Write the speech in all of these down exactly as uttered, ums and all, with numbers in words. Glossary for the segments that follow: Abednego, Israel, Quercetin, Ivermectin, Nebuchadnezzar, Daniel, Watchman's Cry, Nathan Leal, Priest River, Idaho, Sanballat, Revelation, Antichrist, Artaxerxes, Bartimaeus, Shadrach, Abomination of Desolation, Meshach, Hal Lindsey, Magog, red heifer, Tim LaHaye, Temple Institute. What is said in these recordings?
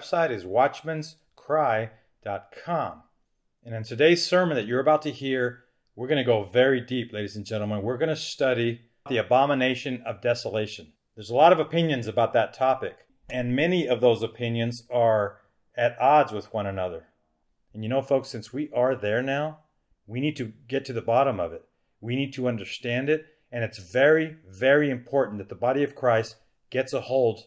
website is watchmans cry dot com. And in today's sermon that you're about to hear, we're going to go very deep, ladies and gentlemen. We're going to study the abomination of desolation. There's a lot of opinions about that topic, and many of those opinions are at odds with one another. And you know, folks, since we are there now, we need to get to the bottom of it. We need to understand it, and it's very, very important that the body of Christ gets a hold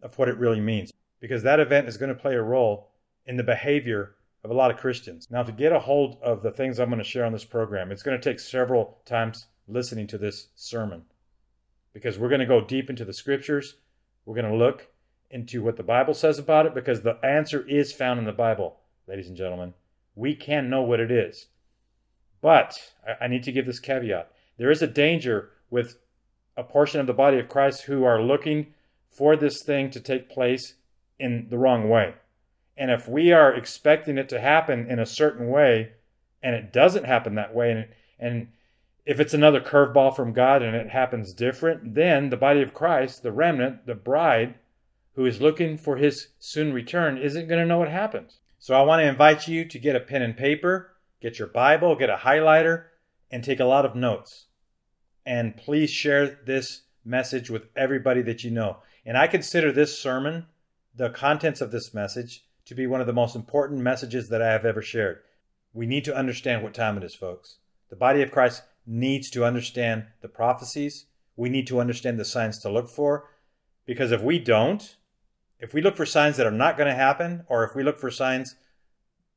of what it really means, because that event is going to play a role in the behavior of a lot of Christians. Now, to get a hold of the things I'm going to share on this program, it's going to take several times listening to this sermon, because we're going to go deep into the scriptures. We're going to look into what the Bible says about it, because the answer is found in the Bible, ladies and gentlemen. We can know what it is. But I need to give this caveat. There is a danger with a portion of the body of Christ who are looking for this thing to take place in the wrong way. And if we are expecting it to happen in a certain way, and it doesn't happen that way, and, and if it's another curveball from God and it happens different, then the body of Christ, the remnant, the bride, who is looking for his soon return, isn't going to know what happened. So I want to invite you to get a pen and paper, get your Bible, get a highlighter, and take a lot of notes. And please share this message with everybody that you know. And I consider this sermon, the contents of this message, to be one of the most important messages that I have ever shared. We need to understand what time it is, folks. The body of Christ needs to understand the prophecies. We need to understand the signs to look for. Because if we don't, if we look for signs that are not going to happen, or if we look for signs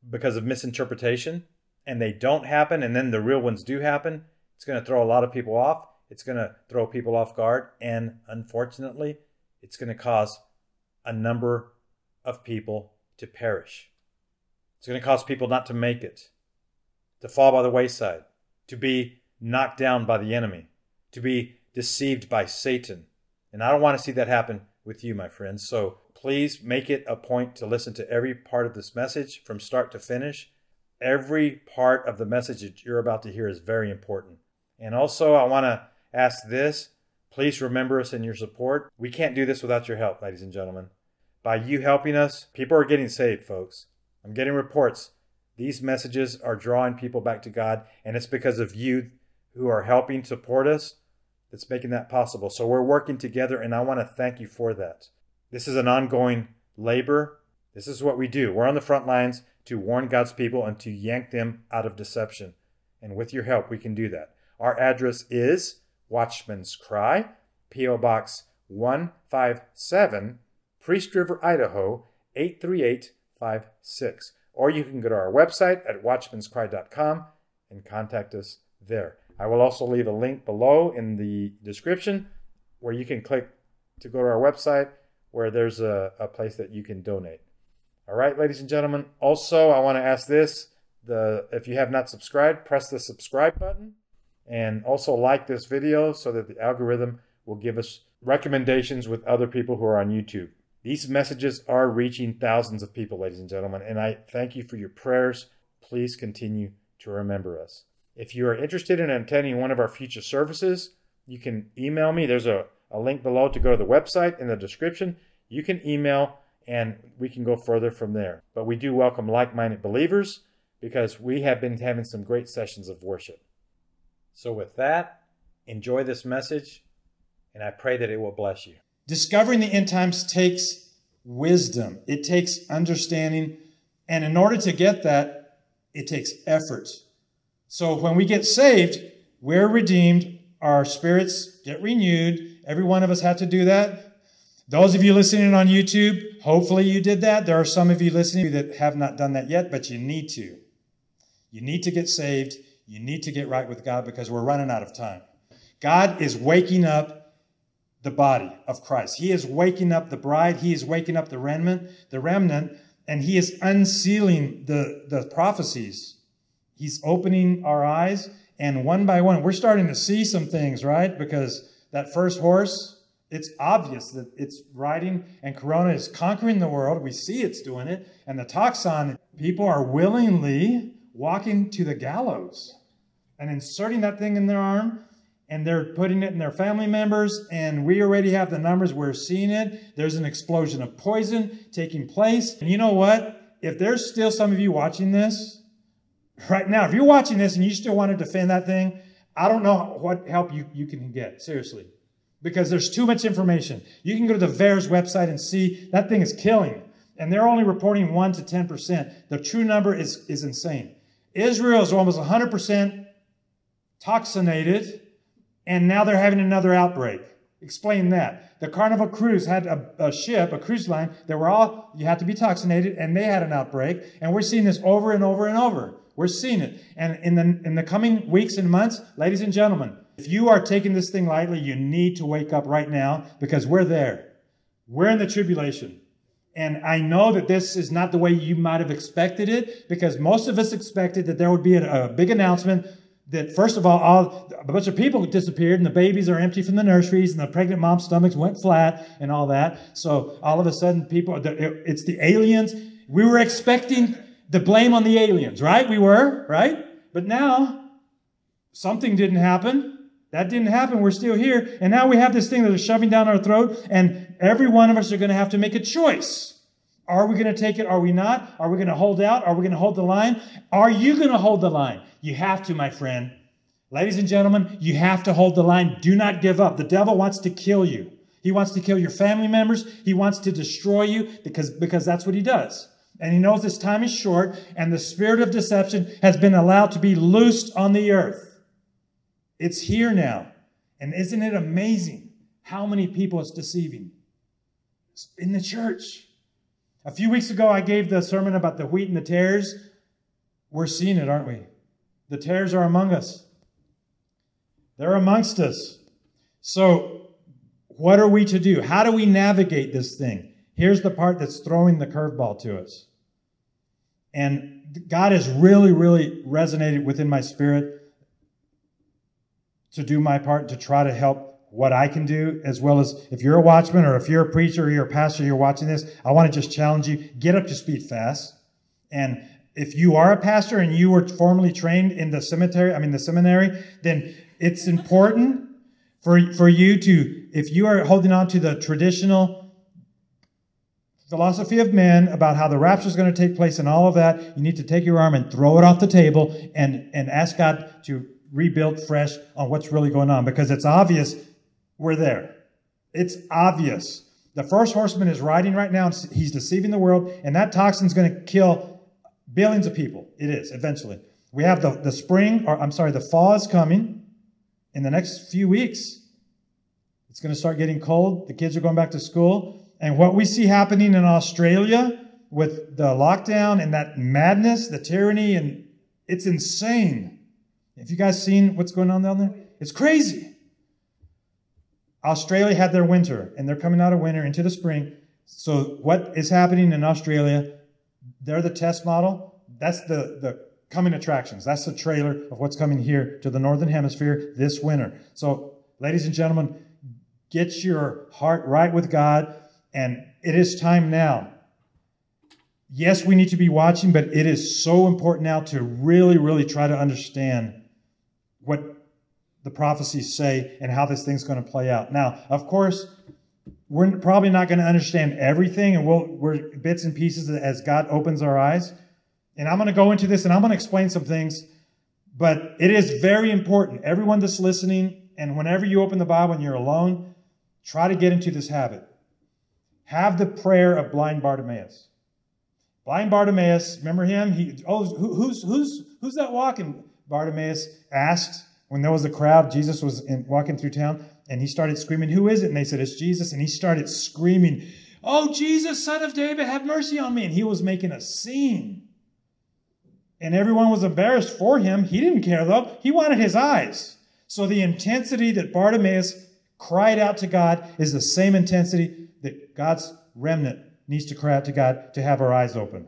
because of misinterpretation, and they don't happen, and then the real ones do happen, it's going to throw a lot of people off. It's going to throw people off guard. And unfortunately, it's going to cause a number of people to perish. It's going to cause people not to make it, to fall by the wayside, to be knocked down by the enemy, to be deceived by Satan. And I don't want to see that happen with you, my friends. So please make it a point to listen to every part of this message from start to finish. Every part of the message that you're about to hear is very important. And also, I want to ask this. Please remember us in your support. We can't do this without your help, ladies and gentlemen. By you helping us, people are getting saved, folks. I'm getting reports. These messages are drawing people back to God, and it's because of you who are helping support us that's making that possible. So we're working together, and I want to thank you for that. This is an ongoing labor. This is what we do. We're on the front lines to warn God's people and to yank them out of deception. And with your help, we can do that. Our address is Watchman's Cry, P O Box one five seven, Priest River, Idaho, eight three eight five six. Or you can go to our website at watchmans cry dot com and contact us there. I will also leave a link below in the description where you can click to go to our website, where there's a, a place that you can donate. All right, ladies and gentlemen. Also, I want to ask this. The, if you have not subscribed, press the subscribe button. And also like this video so that the algorithm will give us recommendations with other people who are on YouTube. These messages are reaching thousands of people, ladies and gentlemen. And I thank you for your prayers. Please continue to remember us. If you are interested in attending one of our future services, you can email me. There's a, a link below to go to the website in the description. You can email and we can go further from there. But we do welcome like-minded believers, because we have been having some great sessions of worship. So with that, enjoy this message, and I pray that it will bless you. Discovering the end times takes wisdom. It takes understanding. And in order to get that, it takes effort. So when we get saved, we're redeemed. Our spirits get renewed. Every one of us had to do that. Those of you listening on YouTube, hopefully you did that. There are some of you listening that have not done that yet, but you need to. You need to get saved. You need to get right with God, because we're running out of time. God is waking up the body of Christ. He is waking up the bride. He is waking up the remnant, the remnant, and he is unsealing the, the prophecies. He's opening our eyes, and one by one, we're starting to see some things, right? Because that first horse, it's obvious that it's riding, and Corona is conquering the world. We see it's doing it. And the toxon, people are willingly walking to the gallows and inserting that thing in their arm and they're putting it in their family members, and we already have the numbers. We're seeing it. There's an explosion of poison taking place. And you know what? If there's still some of you watching this right now, if you're watching this and you still want to defend that thing, I don't know what help you, you can get, seriously, because there's too much information. You can go to the V A E R's website and see that thing is killing, and they're only reporting one to ten percent. The true number is, is insane. Israel is almost one hundred percent toxinated, and now they're having another outbreak. Explain that. The Carnival Cruise had a, a ship, a cruise line, that were all, you had to be toxinated, and they had an outbreak, and we're seeing this over and over and over. We're seeing it. And in the, in the coming weeks and months, ladies and gentlemen, if you are taking this thing lightly, you need to wake up right now, because we're there. We're in the tribulation. And I know that this is not the way you might have expected it, because most of us expected that there would be a, a big announcement that, first of all, all, a bunch of people disappeared and the babies are empty from the nurseries and the pregnant mom's stomachs went flat and all that. So all of a sudden, people, it's the aliens. We were expecting the blame on the aliens, right? We were, right? But now, something didn't happen. That didn't happen. We're still here. And now we have this thing that is shoving down our throat, and every one of us are going to have to make a choice. Are we going to take it? Are we not? Are we going to hold out? Are we going to hold the line? Are you going to hold the line? You have to, my friend. Ladies and gentlemen, you have to hold the line. Do not give up. The devil wants to kill you. He wants to kill your family members. He wants to destroy you, because, because that's what he does. And he knows this time is short, and the spirit of deception has been allowed to be loosed on the earth. It's here now. And isn't it amazing how many people it's deceiving? It's in the church. A few weeks ago, I gave the sermon about the wheat and the tares. We're seeing it, aren't we? The tares are among us. They're amongst us. So what are we to do? How do we navigate this thing? Here's the part that's throwing the curveball to us. And God has really, really resonated within my spirit to do my part, to try to help what I can do, as well as if you're a watchman or if you're a preacher or you're a pastor, you're watching this, I want to just challenge you, get up to speed fast. And if you are a pastor and you were formally trained in the cemetery, I mean the seminary, then it's important for, for you to, if you are holding on to the traditional philosophy of men about how the rapture is going to take place and all of that, you need to take your arm and throw it off the table and, and ask God to rebuild fresh on what's really going on, because it's obvious we're there. It's obvious. The first horseman is riding right now. He's deceiving the world, and that toxin's going to kill billions of people. It is, eventually. We have the, the spring, or I'm sorry, the fall is coming in the next few weeks. It's going to start getting cold. The kids are going back to school. And what we see happening in Australia with the lockdown and that madness, the tyranny, and it's insane. Have you guys seen what's going on down there? It's crazy. Australia had their winter, and they're coming out of winter into the spring. So what is happening in Australia? They're the test model. That's the, the coming attractions. That's the trailer of what's coming here to the Northern Hemisphere this winter. So, ladies and gentlemen, get your heart right with God. And it is time now. Yes, we need to be watching, but it is so important now to really, really try to understand what the prophecies say and how this thing's going to play out. Now, of course, we're probably not going to understand everything, and we'll, we're bits and pieces as God opens our eyes. And I'm going to go into this, and I'm going to explain some things, but it is very important. Everyone that's listening, and whenever you open the Bible and you're alone, try to get into this habit. Have the prayer of blind Bartimaeus. Blind Bartimaeus, remember him? He, oh, who, who's, who's, who's that walking? Bartimaeus asked when there was a crowd. Jesus was in, walking through town, and he started screaming, "Who is it?" And they said, "It's Jesus." And he started screaming, "Oh, Jesus, Son of David, have mercy on me." And he was making a scene. And everyone was embarrassed for him. He didn't care, though. He wanted his eyes. So the intensity that Bartimaeus cried out to God is the same intensity that God's remnant needs to cry out to God to have our eyes open.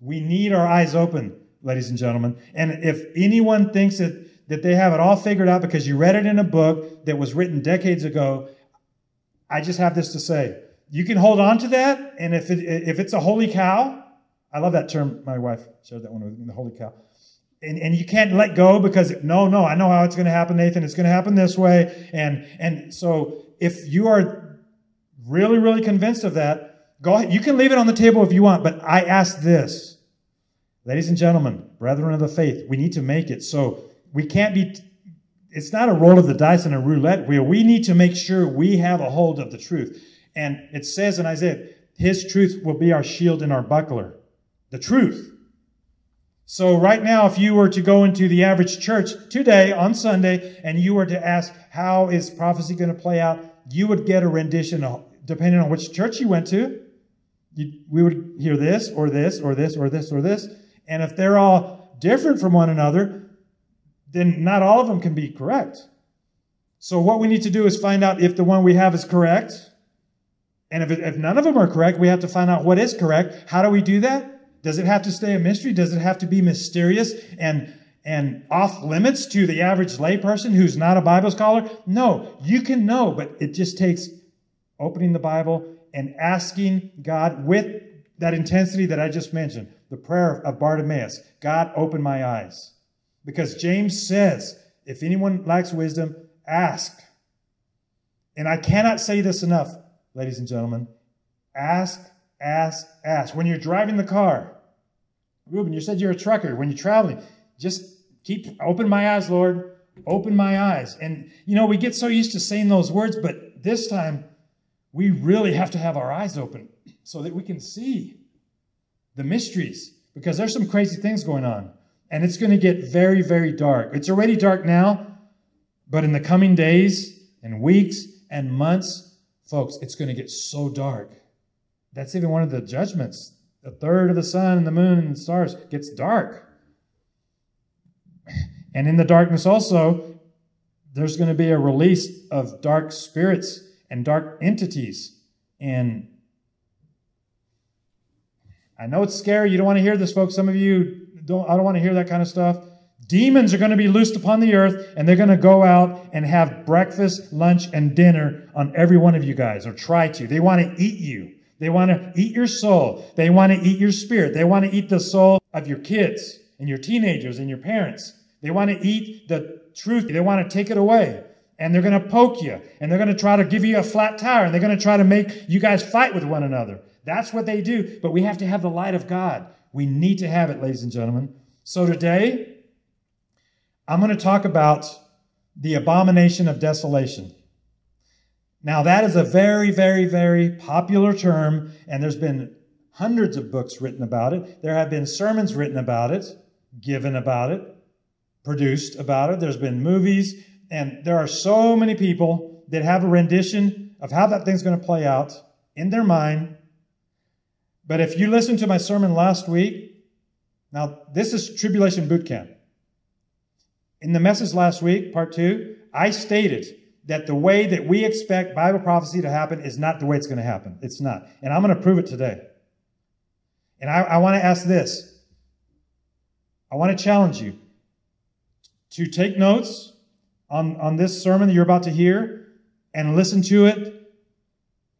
We need our eyes open, ladies and gentlemen. And if anyone thinks that, that they have it all figured out because you read it in a book that was written decades ago, I just have this to say. You can hold on to that, and if it, if it's a holy cow, I love that term. My wife shared that one with me, the holy cow. and, and you can't let go because, no, no, I know how it's going to happen, Nathan. It's going to happen this way. And, and so if you are really, really convinced of that, go ahead. You can leave it on the table if you want, but I ask this. Ladies and gentlemen, brethren of the faith, we need to make it. So we can't be, it's not a roll of the dice and a roulette wheel. We need to make sure we have a hold of the truth. And it says in Isaiah, his truth will be our shield and our buckler. The truth. So right now, if you were to go into the average church today on Sunday and you were to ask, how is prophecy going to play out? You would get a rendition, depending on which church you went to. You, we would hear this or this or this or this or this. And if they're all different from one another, then not all of them can be correct. So what we need to do is find out if the one we have is correct. And if, it, if none of them are correct, we have to find out what is correct. How do we do that? Does it have to stay a mystery? Does it have to be mysterious and, and off limits to the average layperson who's not a Bible scholar? No, you can know, but it just takes opening the Bible and asking God with that intensity that I just mentioned. The prayer of Bartimaeus, God, open my eyes. Because James says, if anyone lacks wisdom, ask. And I cannot say this enough, ladies and gentlemen. Ask, ask, ask. When you're driving the car, Reuben, you said you're a trucker. When you're traveling, just keep, open my eyes, Lord. Open my eyes. And, you know, we get so used to saying those words, but this time we really have to have our eyes open so that we can see the mysteries, because there's some crazy things going on, and it's going to get very, very dark. It's already dark now, but in the coming days and weeks and months, folks, it's going to get so dark. That's even one of the judgments. A third of the sun and the moon and the stars gets dark. And in the darkness also, there's going to be a release of dark spirits and dark entities. And I know it's scary. You don't want to hear this, folks. Some of you don't, I don't want to hear that kind of stuff. Demons are going to be loosed upon the earth, and they're going to go out and have breakfast, lunch, and dinner on every one of you guys, or try to. They want to eat you. They want to eat your soul. They want to eat your spirit. They want to eat the soul of your kids and your teenagers and your parents. They want to eat the truth. They want to take it away. And they're going to poke you, and they're going to try to give you a flat tire, and they're going to try to make you guys fight with one another. That's what they do. But we have to have the light of God. We need to have it, ladies and gentlemen. So today, I'm going to talk about the abomination of desolation. Now, that is a very, very, very popular term, and there's been hundreds of books written about it. There have been sermons written about it, given about it, produced about it. There's been movies. And there are so many people that have a rendition of how that thing's going to play out in their mind. But if you listened to my sermon last week, now this is Tribulation Boot Camp. In the message last week, part two, I stated that the way that we expect Bible prophecy to happen is not the way it's going to happen. It's not. And I'm going to prove it today. And I, I want to ask this. I want to challenge you to take notes On, on this sermon that you're about to hear, and listen to it,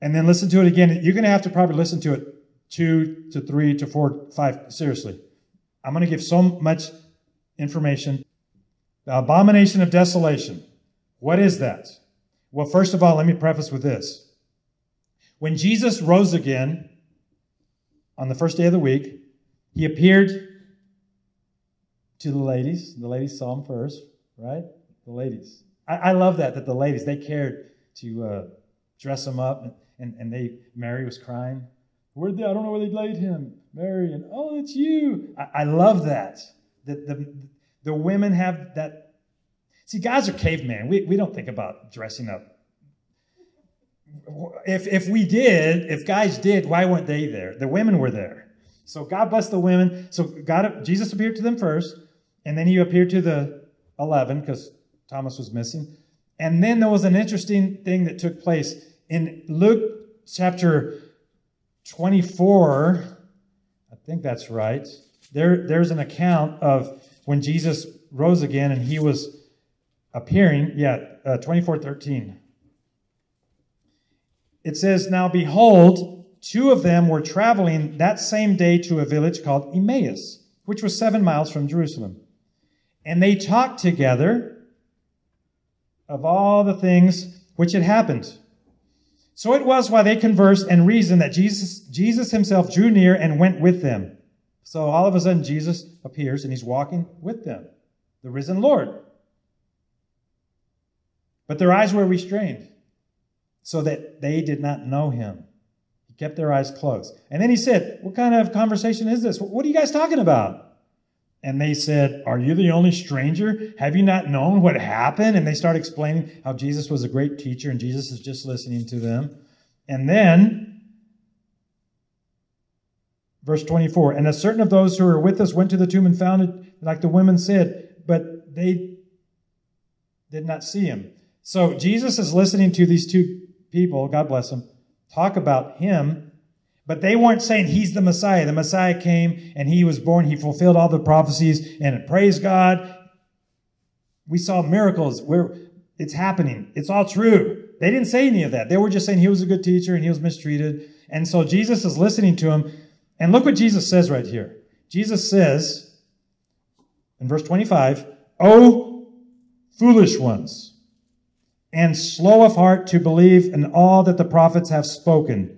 and then listen to it again. You're going to have to probably listen to it two to three to four, five. Seriously. I'm going to give so much information. The abomination of desolation. What is that? Well, first of all, let me preface with this. When Jesus rose again on the first day of the week, he appeared to the ladies. The ladies saw him first, right? The ladies. I, I love that, that the ladies, they cared to uh, dress him up. And, and, and they, Mary was crying. Where they, I don't know where they laid him. Mary, and oh, it's you. I, I love that. That the, the women have that. See, guys are cavemen. We, we don't think about dressing up. If, if we did, if guys did, why weren't they there? The women were there. So God bless the women. So God, Jesus appeared to them first, and then he appeared to the eleven, because Thomas was missing. And then there was an interesting thing that took place in Luke chapter twenty-four. I think that's right. There, there's an account of when Jesus rose again and he was appearing. Yeah, uh, twenty-four thirteen. It says, now behold, two of them were traveling that same day to a village called Emmaus, which was seven miles from Jerusalem. And they talked together of all the things which had happened. So it was while they conversed and reasoned that Jesus, Jesus himself drew near and went with them. So all of a sudden Jesus appears and he's walking with them, the risen Lord. But their eyes were restrained so that they did not know him. He kept their eyes closed. And then he said, what kind of conversation is this? What are you guys talking about? And they said, are you the only stranger? Have you not known what happened? And they start explaining how Jesus was a great teacher and Jesus is just listening to them. And then, verse twenty-four, and a certain of those who were with us went to the tomb and found it, like the women said, but they did not see him. So Jesus is listening to these two people, God bless them, talk about him. But they weren't saying he's the Messiah. The Messiah came and he was born. He fulfilled all the prophecies and praise God. We saw miracles. We're, it's happening. It's all true. They didn't say any of that. They were just saying he was a good teacher and he was mistreated. And so Jesus is listening to him. And look what Jesus says right here. Jesus says in verse twenty-five, "O foolish ones, and slow of heart to believe in all that the prophets have spoken.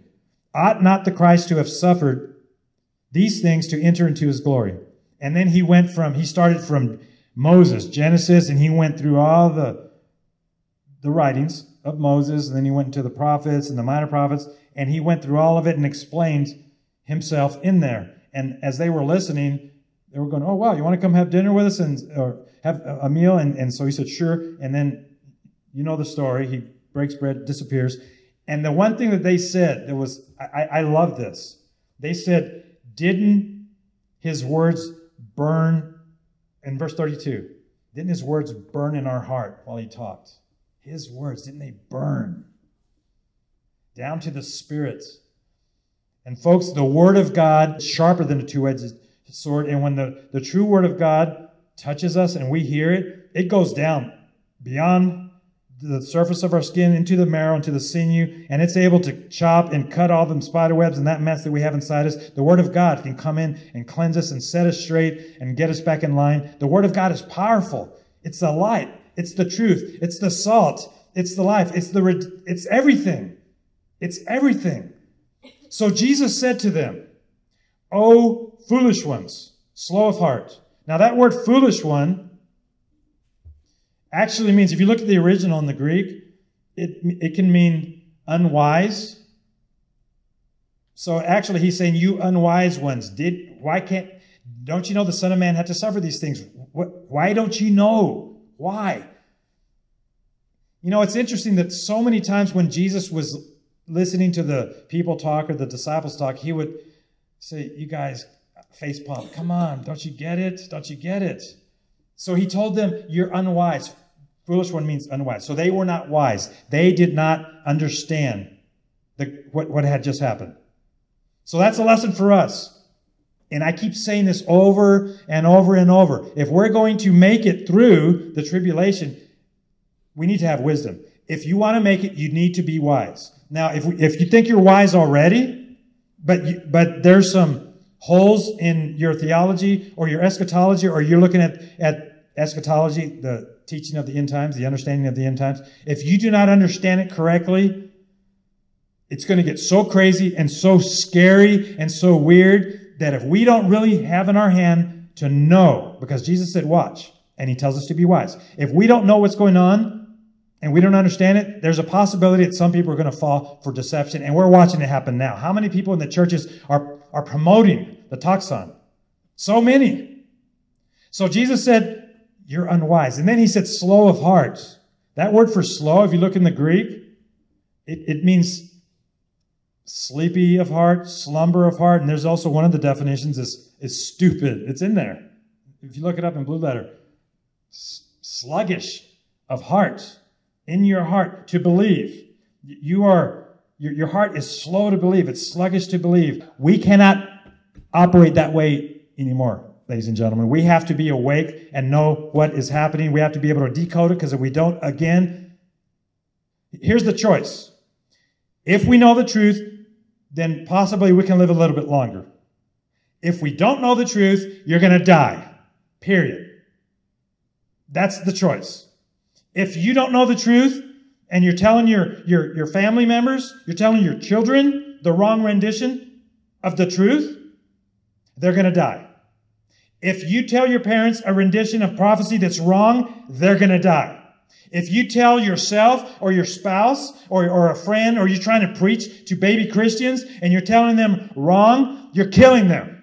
Ought not the Christ to have suffered these things to enter into his glory?" And then he went from, he started from Moses, Genesis, and he went through all the, the writings of Moses, and then he went into the prophets and the minor prophets, and he went through all of it and explained himself in there. And as they were listening, they were going, oh, wow, you want to come have dinner with us and or have a meal? And, and so he said, sure. And then, you know the story, he breaks bread, disappears. And the one thing that they said, there was, I, I love this. They said, didn't his words burn, in verse thirty-two, didn't his words burn in our heart while he talked? His words, didn't they burn? Down to the spirit. And folks, the word of God is sharper than a two-edged sword. And when the, the true word of God touches us and we hear it, it goes down beyond the surface of our skin, into the marrow, into the sinew, and it's able to chop and cut all them spider webs and that mess that we have inside us. The Word of God can come in and cleanse us and set us straight and get us back in line. The Word of God is powerful. It's the light. It's the truth. It's the salt. It's the life. It's the, it's everything. It's everything. So Jesus said to them, "O foolish ones, slow of heart." Now that word foolish one actually means, if you look at the original in the Greek, it it can mean unwise. So actually he's saying, you unwise ones, did why can't don't you know the Son of Man had to suffer these things? What, why don't you know? Why? You know, it's interesting that so many times when Jesus was listening to the people talk or the disciples talk, he would say, you guys, face palm, come on, don't you get it? Don't you get it? So he told them, you're unwise. Foolish one means unwise. So they were not wise. They did not understand the, what, what had just happened. So that's a lesson for us. And I keep saying this over and over and over. If we're going to make it through the tribulation, we need to have wisdom. If you want to make it, you need to be wise. Now, if we, if you think you're wise already, but you, but there's some holes in your theology or your eschatology, or you're looking at, at eschatology, the teaching of the end times, the understanding of the end times. If you do not understand it correctly, it's going to get so crazy and so scary and so weird that if we don't really have in our hand to know, because Jesus said, watch, and he tells us to be wise. If we don't know what's going on and we don't understand it, there's a possibility that some people are going to fall for deception, and we're watching it happen now. How many people in the churches are, are promoting the toxon? So many. So Jesus said, you're unwise. And then he said, slow of heart. That word for slow, if you look in the Greek, it, it means sleepy of heart, slumber of heart. And there's also one of the definitions is, is stupid. It's in there. If you look it up in blue letter, sluggish of heart, in your heart to believe. You are, your, your heart is slow to believe. It's sluggish to believe. We cannot operate that way anymore. Ladies and gentlemen, we have to be awake and know what is happening. We have to be able to decode it, because if we don't, again, here's the choice. If we know the truth, then possibly we can live a little bit longer. If we don't know the truth, you're going to die, period. That's the choice. If you don't know the truth and you're telling your, your, your family members, you're telling your children the wrong rendition of the truth, they're going to die. If you tell your parents a rendition of prophecy that's wrong, they're going to die. If you tell yourself or your spouse or, or a friend, or you're trying to preach to baby Christians and you're telling them wrong, you're killing them.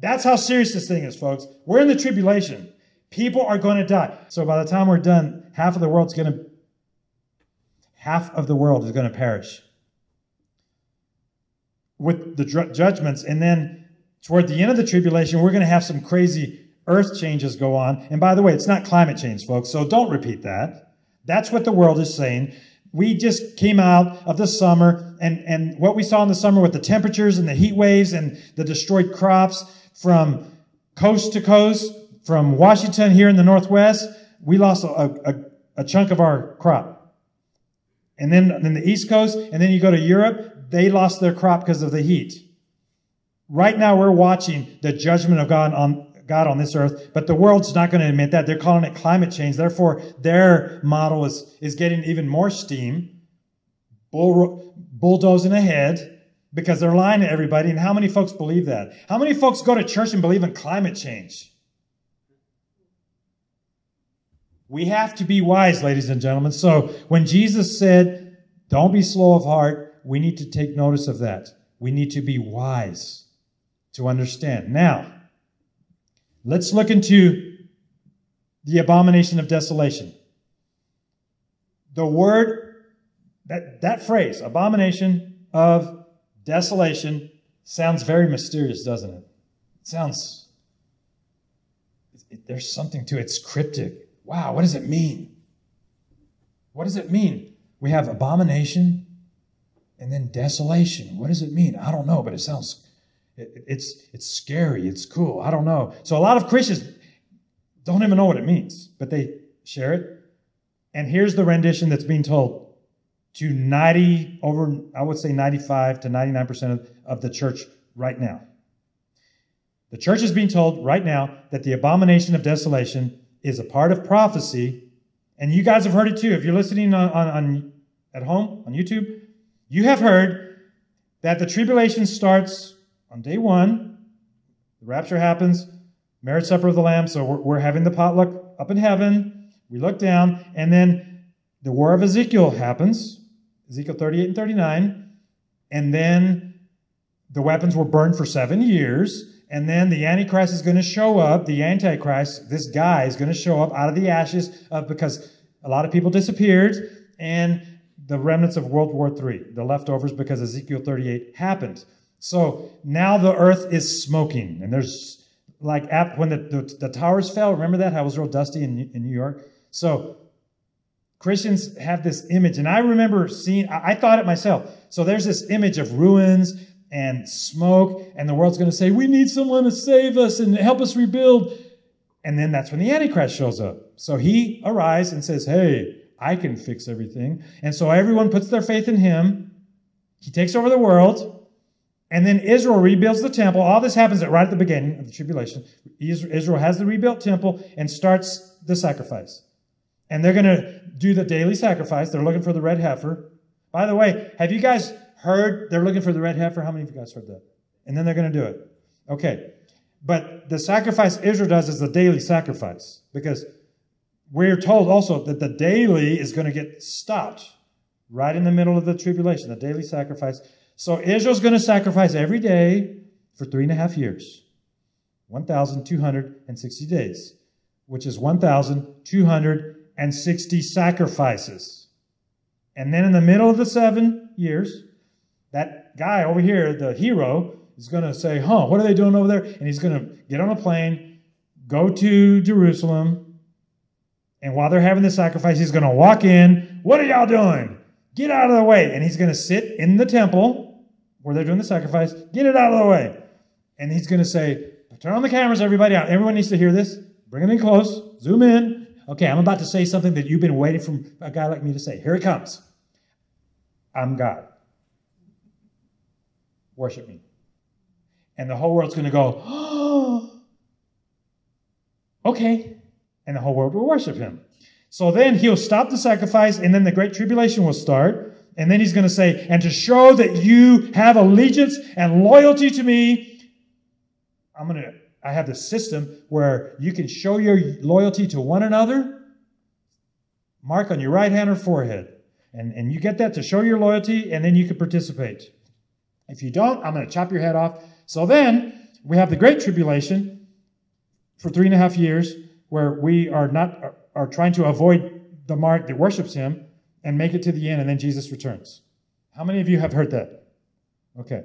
That's how serious this thing is, folks. We're in the tribulation. People are going to die. So by the time we're done, half of the world's going to, half of the world is going to perish with the judgments. And then toward the end of the tribulation, we're going to have some crazy earth changes go on. And by the way, it's not climate change, folks, so don't repeat that. That's what the world is saying. We just came out of the summer, and, and what we saw in the summer with the temperatures and the heat waves and the destroyed crops from coast to coast, from Washington here in the Northwest, we lost a, a, a chunk of our crop. And then in the East Coast, and then you go to Europe, they lost their crop because of the heat. Right now, we're watching the judgment of God on God on this earth, but the world's not going to admit that. They're calling it climate change. Therefore, their model is, is getting even more steam, bull, bulldozing ahead, because they're lying to everybody. And how many folks believe that? How many folks go to church and believe in climate change? We have to be wise, ladies and gentlemen. So when Jesus said, don't be slow of heart, we need to take notice of that. We need to be wise to understand. Now, let's look into the abomination of desolation. The word, that, that phrase, abomination of desolation, sounds very mysterious, doesn't it? It sounds, it, there's something to it. It's cryptic. Wow, what does it mean? What does it mean? We have abomination and then desolation. What does it mean? I don't know, but it sounds, it, it's it's scary. It's cool. I don't know. So a lot of Christians don't even know what it means, but they share it. And here's the rendition that's being told to ninety over, I would say ninety-five to ninety-nine percent of, of the church right now. The church is being told right now that the abomination of desolation is a part of prophecy. And you guys have heard it too. If you're listening on, on, on at home on YouTube, you have heard that the tribulation starts on day one. The rapture happens, marriage supper of the Lamb. So we're, we're having the potluck up in heaven. We look down, and then the war of Ezekiel happens, Ezekiel thirty-eight and thirty-nine. And then the weapons were burned for seven years. And then the Antichrist is going to show up. The Antichrist, this guy, is going to show up out of the ashes of, because a lot of people disappeared, and the remnants of World War Three, the leftovers, because Ezekiel thirty-eight happened. So now the earth is smoking. And there's like when the, the, the towers fell, remember that? How it was real dusty in, in New York. So Christians have this image. And I remember seeing, I, I thought it myself. So there's this image of ruins and smoke, and the world's going to say, we need someone to save us and help us rebuild. And then that's when the Antichrist shows up. So he arrives and says, hey, I can fix everything. And so everyone puts their faith in him. He takes over the world. And then Israel rebuilds the temple. All this happens right at the beginning of the tribulation. Israel has the rebuilt temple and starts the sacrifice. And they're going to do the daily sacrifice. They're looking for the red heifer. By the way, have you guys heard they're looking for the red heifer? How many of you guys heard that? And then they're going to do it. Okay. But the sacrifice Israel does is the daily sacrifice, because we're told also that the daily is going to get stopped right in the middle of the tribulation, the daily sacrifice. So Israel's going to sacrifice every day for three and a half years, one thousand two hundred sixty days, which is one thousand two hundred sixty sacrifices. And then in the middle of the seven years, that guy over here, the hero, is going to say, huh, what are they doing over there? And he's going to get on a plane, go to Jerusalem, and while they're having the sacrifice, he's going to walk in. What are y'all doing? Get out of the way. And he's going to sit in the temple where they're doing the sacrifice. Get it out of the way. And he's going to say, turn on the cameras, everybody out. Everyone needs to hear this. Bring it in close. Zoom in. Okay, I'm about to say something that you've been waiting for a guy like me to say. Here it comes. I'm God. Worship me. And the whole world's going to go, oh, okay. and the whole world will worship him. So then he'll stop the sacrifice, and then the great tribulation will start. And then he's going to say, and to show that you have allegiance and loyalty to me, I'm going to, I have this system where you can show your loyalty to one another. Mark on your right hand or forehead. And, and you get that to show your loyalty, and then you can participate. If you don't, I'm going to chop your head off. So then we have the great tribulation for three and a half years where we are not are, are trying to avoid the mark that worships him and make it to the end, and then Jesus returns. How many of you have heard that? Okay.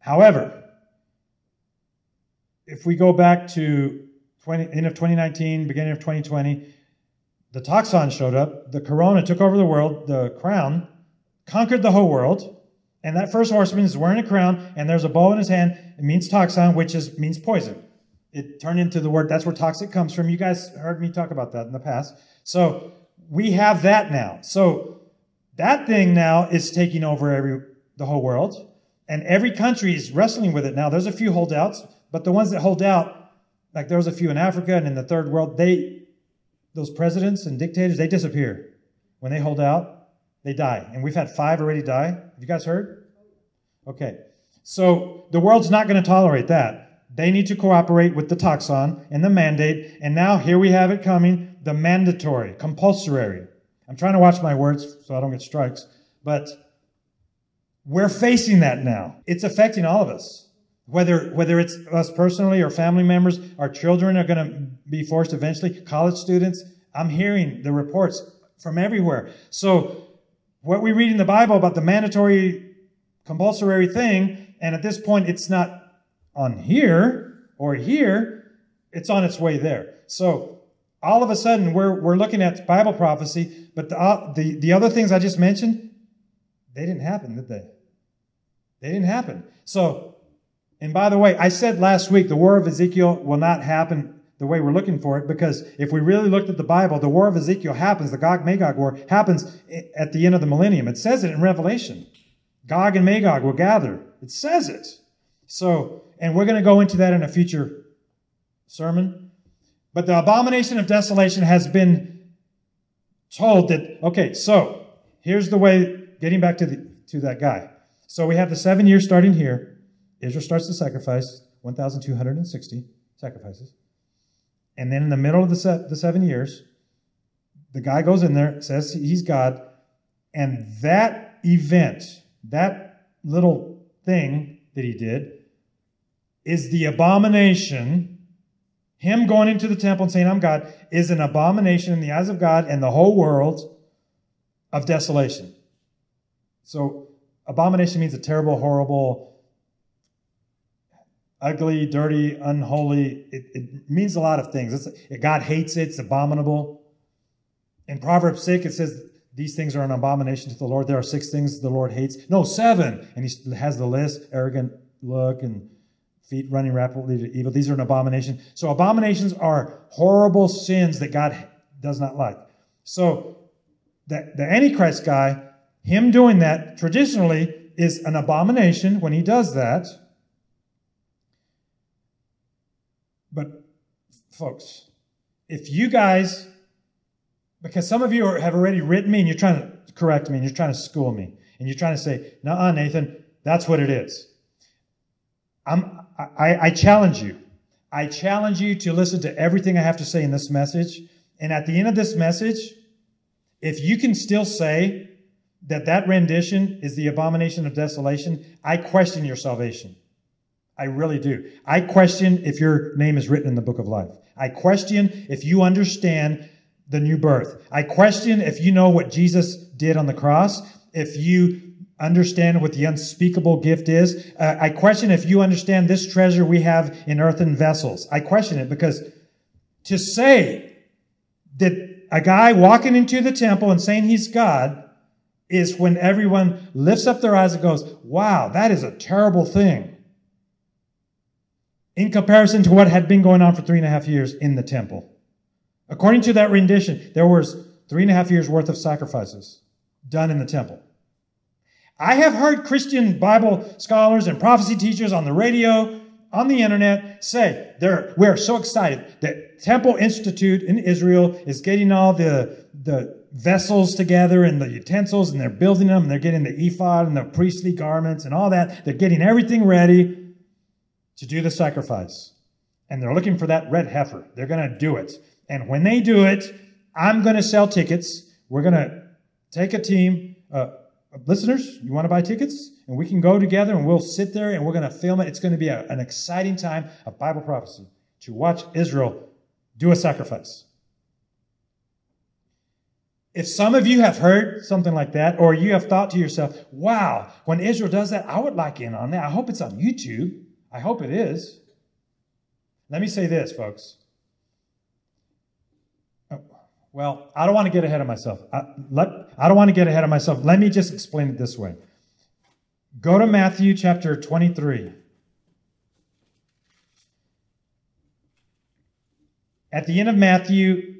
However, if we go back to twenty, end of twenty nineteen, beginning of twenty twenty, the toxon showed up, the corona took over the world, the crown conquered the whole world, and that first horseman is wearing a crown, and there's a bow in his hand. It means toxon, which is means poison. It turned into the word, that's where toxic comes from. You guys heard me talk about that in the past. So we have that now. So that thing now is taking over every the whole world, and every country is wrestling with it now. There's a few holdouts, but the ones that hold out, like there was a few in Africa and in the third world, they, those presidents and dictators, they disappear. When they hold out, they die. And we've had five already die. Have you guys heard? Okay. So the world's not going to tolerate that. They need to cooperate with the toxon and the mandate. And now here we have it coming, the mandatory, compulsory. I'm trying to watch my words so I don't get strikes. But we're facing that now. It's affecting all of us. Whether, whether it's us personally or family members, our children are going to be forced eventually, college students. I'm hearing the reports from everywhere. So what we read in the Bible about the mandatory, compulsory thing, and at this point it's not on here or here, it's on its way there. So all of a sudden we're we're looking at Bible prophecy, but the uh, the, the other things I just mentioned, they didn't happen, did they? They didn't happen. So, and by the way, I said last week the war of Ezekiel will not happen the way we're looking for it, because if we really looked at the Bible, the war of Ezekiel happens, the Gog-Magog war happens at the end of the millennium. It says it in Revelation. Gog and Magog will gather. It says it. So, and we're going to go into that in a future sermon. But the abomination of desolation has been told that, okay, so here's the way, getting back to the, to that guy. So we have the seven years starting here. Israel starts the sacrifice, one thousand two hundred sixty sacrifices. And then in the middle of the, se- the seven years, the guy goes in there, says he's God. And that event, that little thing that he did, is the abomination. Him going into the temple and saying, I'm God, is an abomination in the eyes of God and the whole world of desolation. So abomination means a terrible, horrible, ugly, dirty, unholy. It, it means a lot of things. It's, it, God hates it. It's abominable. In Proverbs six, it says, these things are an abomination to the Lord. There are six things the Lord hates. No, seven. And he has the list, arrogant look and feet running rapidly to evil. These are an abomination. So abominations are horrible sins that God does not like. So the, the Antichrist guy, him doing that traditionally is an abomination when he does that. But folks, if you guys, because some of you are, have already written me and you're trying to correct me and you're trying to school me and you're trying to say, nuh-uh, Nathan, that's what it is. I'm, I, I challenge you. I challenge you to listen to everything I have to say in this message. And at the end of this message, if you can still say that that rendition is the abomination of desolation, I question your salvation. I really do. I question if your name is written in the book of life. I question if you understand the new birth. I question if you know what Jesus did on the cross, if you understand what the unspeakable gift is. Uh, I question if you understand this treasure we have in earthen vessels. I question it, because to say that a guy walking into the temple and saying he's God is when everyone lifts up their eyes and goes, wow, that is a terrible thing in comparison to what had been going on for three and a half years in the temple. According to that rendition, there was three and a half years worth of sacrifices done in the temple. I have heard Christian Bible scholars and prophecy teachers on the radio on the internet say, they're, we're so excited that Temple Institute in Israel is getting all the, the vessels together and the utensils, and they're building them, and they're getting the ephod and the priestly garments and all that. They're getting everything ready to do the sacrifice. And they're looking for that red heifer. They're going to do it. And when they do it, I'm going to sell tickets. We're going to take a team. Uh, listeners, you want to buy tickets? And we can go together, and we'll sit there, and we're going to film it. It's going to be a, an exciting time of Bible prophecy to watch Israel do a sacrifice. If some of you have heard something like that, or you have thought to yourself, wow, when Israel does that, I would like in on that. I hope it's on YouTube. I hope it is. Let me say this, folks. Oh, well, I don't want to get ahead of myself. I, let, I don't want to get ahead of myself. Let me just explain it this way. Go to Matthew chapter twenty-three. At the end of Matthew,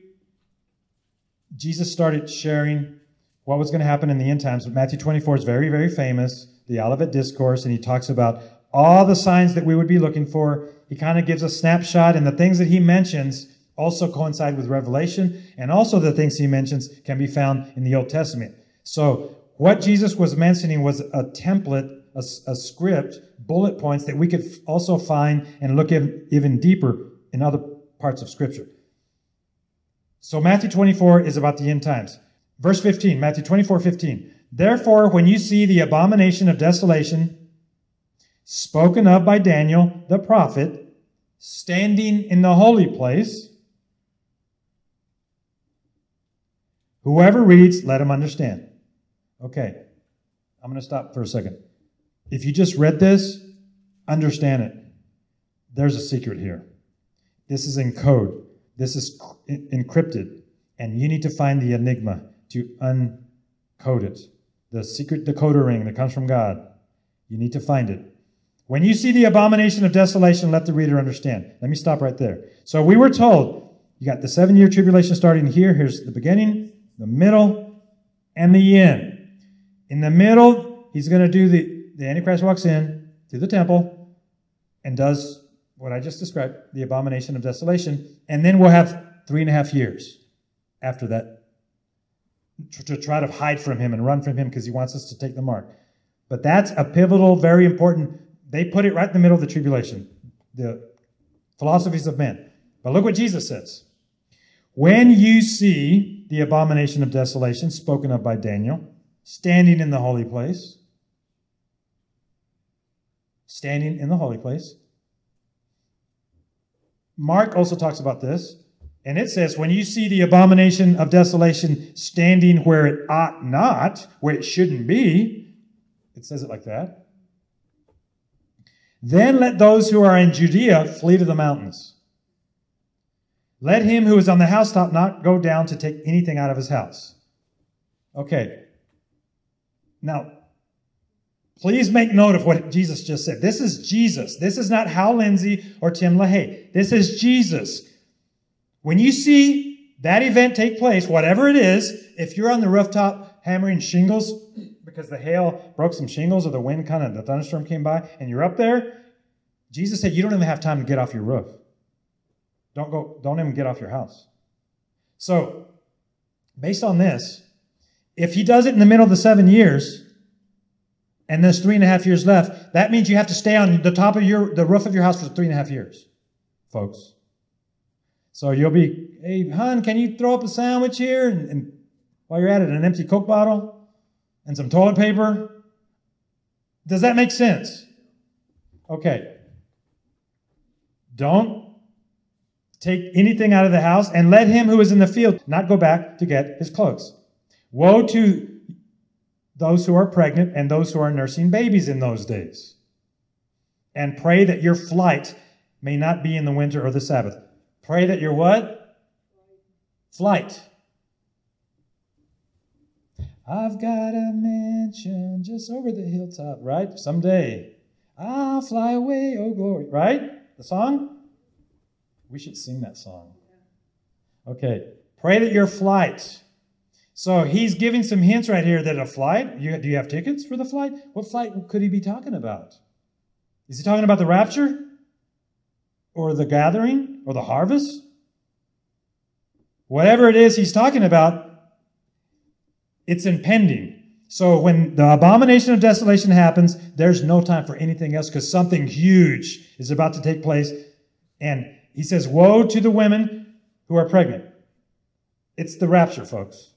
Jesus started sharing what was going to happen in the end times. Matthew twenty-four is very, very famous, the Olivet Discourse, and he talks about all the signs that we would be looking for. He kind of gives a snapshot, and the things that he mentions also coincide with Revelation, and also the things he mentions can be found in the Old Testament. So what Jesus was mentioning was a template, a, a script, bullet points that we could also find and look in, even deeper in other parts of Scripture. So Matthew twenty-four is about the end times. Verse fifteen, Matthew twenty-four fifteen. Therefore, when you see the abomination of desolation spoken of by Daniel the prophet standing in the holy place, whoever reads, let him understand. Okay, I'm going to stop for a second. If you just read this, understand it. There's a secret here. This is in code. This is encrypted, and you need to find the enigma to uncode it. The secret decoder ring that comes from God, you need to find it. When you see the abomination of desolation, let the reader understand. Let me stop right there. So we were told, you got the seven-year tribulation starting here. Here's the beginning, the middle, and the end. In the middle, he's going to do the, the Antichrist walks in to the temple and does what I just described, the abomination of desolation, and then we'll have three and a half years after that to try to hide from him and run from him because he wants us to take the mark. But that's a pivotal, very important. They put it right in the middle of the tribulation, the philosophies of men. But look what Jesus says. When you see the abomination of desolation spoken of by Daniel, standing in the holy place, standing in the holy place, Mark also talks about this, and it says, when you see the abomination of desolation standing where it ought not, where it shouldn't be, it says it like that, then let those who are in Judea flee to the mountains. Let him who is on the housetop not go down to take anything out of his house. Okay. Now, please make note of what Jesus just said. This is Jesus. This is not Hal Lindsey or Tim LaHaye. This is Jesus. When you see that event take place, whatever it is, if you're on the rooftop hammering shingles because the hail broke some shingles or the wind kind of, the thunderstorm came by and you're up there, Jesus said you don't even have time to get off your roof. Don't go, don't even get off your house. So, based on this, if he does it in the middle of the seven years, and there's three and a half years left, that means you have to stay on the top of your, the roof of your house for three and a half years, folks. So you'll be, hey, hon, can you throw up a sandwich here? And, and while you're at it, an empty Coke bottle and some toilet paper. Does that make sense? Okay. Don't take anything out of the house, and let him who is in the field not go back to get his clothes. Woe to those who are pregnant and those who are nursing babies in those days. And pray that your flight may not be in the winter or the Sabbath. Pray that your what? Flight. I've got a mansion just over the hilltop, right? Someday. I'll fly away, oh glory. Right? The song? We should sing that song. Okay. Pray that your flight... So he's giving some hints right here that a flight, you, do you have tickets for the flight? What flight could he be talking about? Is he talking about the rapture? or the gathering or the harvest, whatever it is he's talking about, it's impending. So when the abomination of desolation happens, there's no time for anything else because something huge is about to take place. And he says, woe to the women who are pregnant. It's the rapture, folks,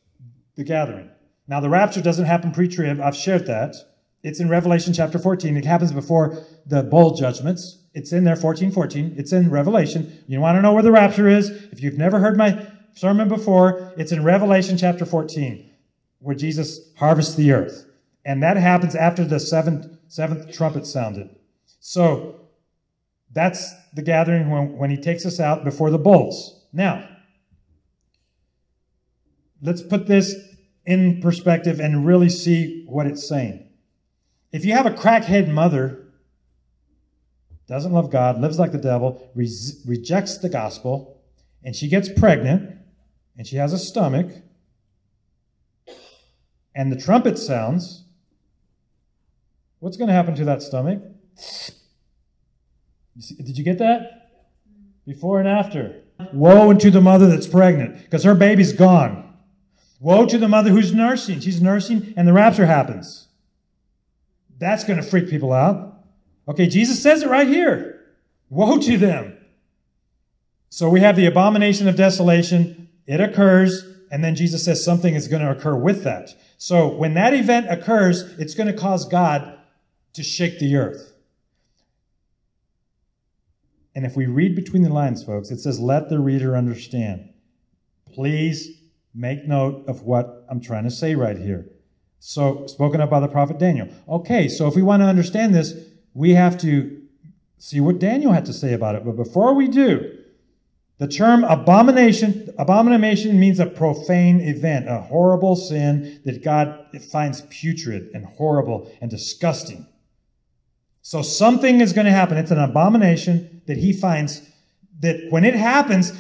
the gathering. Now, the rapture doesn't happen pre-trib. I've shared that. It's in Revelation chapter fourteen. It happens before the bowl judgments. It's in there, fourteen fourteen. It's in Revelation. You want to know where the rapture is? If you've never heard my sermon before, it's in Revelation chapter fourteen, where Jesus harvests the earth. And that happens after the seventh, seventh trumpet sounded. So that's the gathering when, when he takes us out before the bowls. Now, let's put this in perspective and really see what it's saying. If you have a crackhead mother, doesn't love God, lives like the devil, re- rejects the gospel, and she gets pregnant, and she has a stomach, and the trumpet sounds, what's going to happen to that stomach? You see, did you get that? Before and after. Woe unto the mother that's pregnant, because her baby's gone. Woe to the mother who's nursing. She's nursing, and the rapture happens. That's going to freak people out. Okay, Jesus says it right here. Woe to them. So we have the abomination of desolation. It occurs, and then Jesus says something is going to occur with that. So when that event occurs, it's going to cause God to shake the earth. And if we read between the lines, folks, it says, let the reader understand. Please make note of what I'm trying to say right here. So, spoken of by the prophet Daniel. Okay, so if we want to understand this, we have to see what Daniel had to say about it. But before we do, the term abomination, abomination means a profane event, a horrible sin that God finds putrid and horrible and disgusting. So something is going to happen. It's an abomination that he finds that when it happens,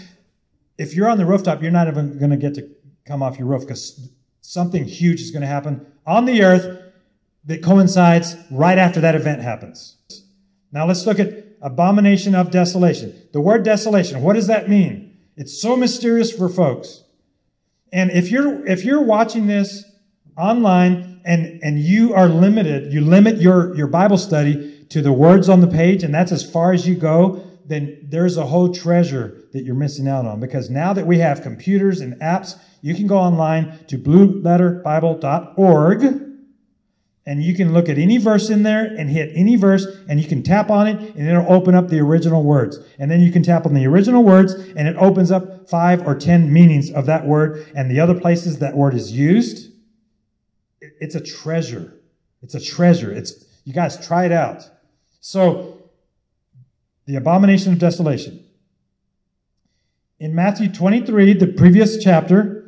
if you're on the rooftop, you're not even going to get to come off your roof because something huge is going to happen on the earth that coincides right after that event happens. Now let's look at abomination of desolation. The word desolation, what does that mean? It's so mysterious for folks. And if you're if you're watching this online and, and you are limited, you limit your, your Bible study to the words on the page, and that's as far as you go, then there's a whole treasure that you're missing out on. Because now that we have computers and apps, you can go online to blue letter bible dot org and you can look at any verse in there and hit any verse and you can tap on it and it'll open up the original words. And then you can tap on the original words and it opens up five or ten meanings of that word and the other places that word is used. It's a treasure. It's a treasure. It's, you guys try it out. So the abomination of desolation. In Matthew twenty-three, the previous chapter,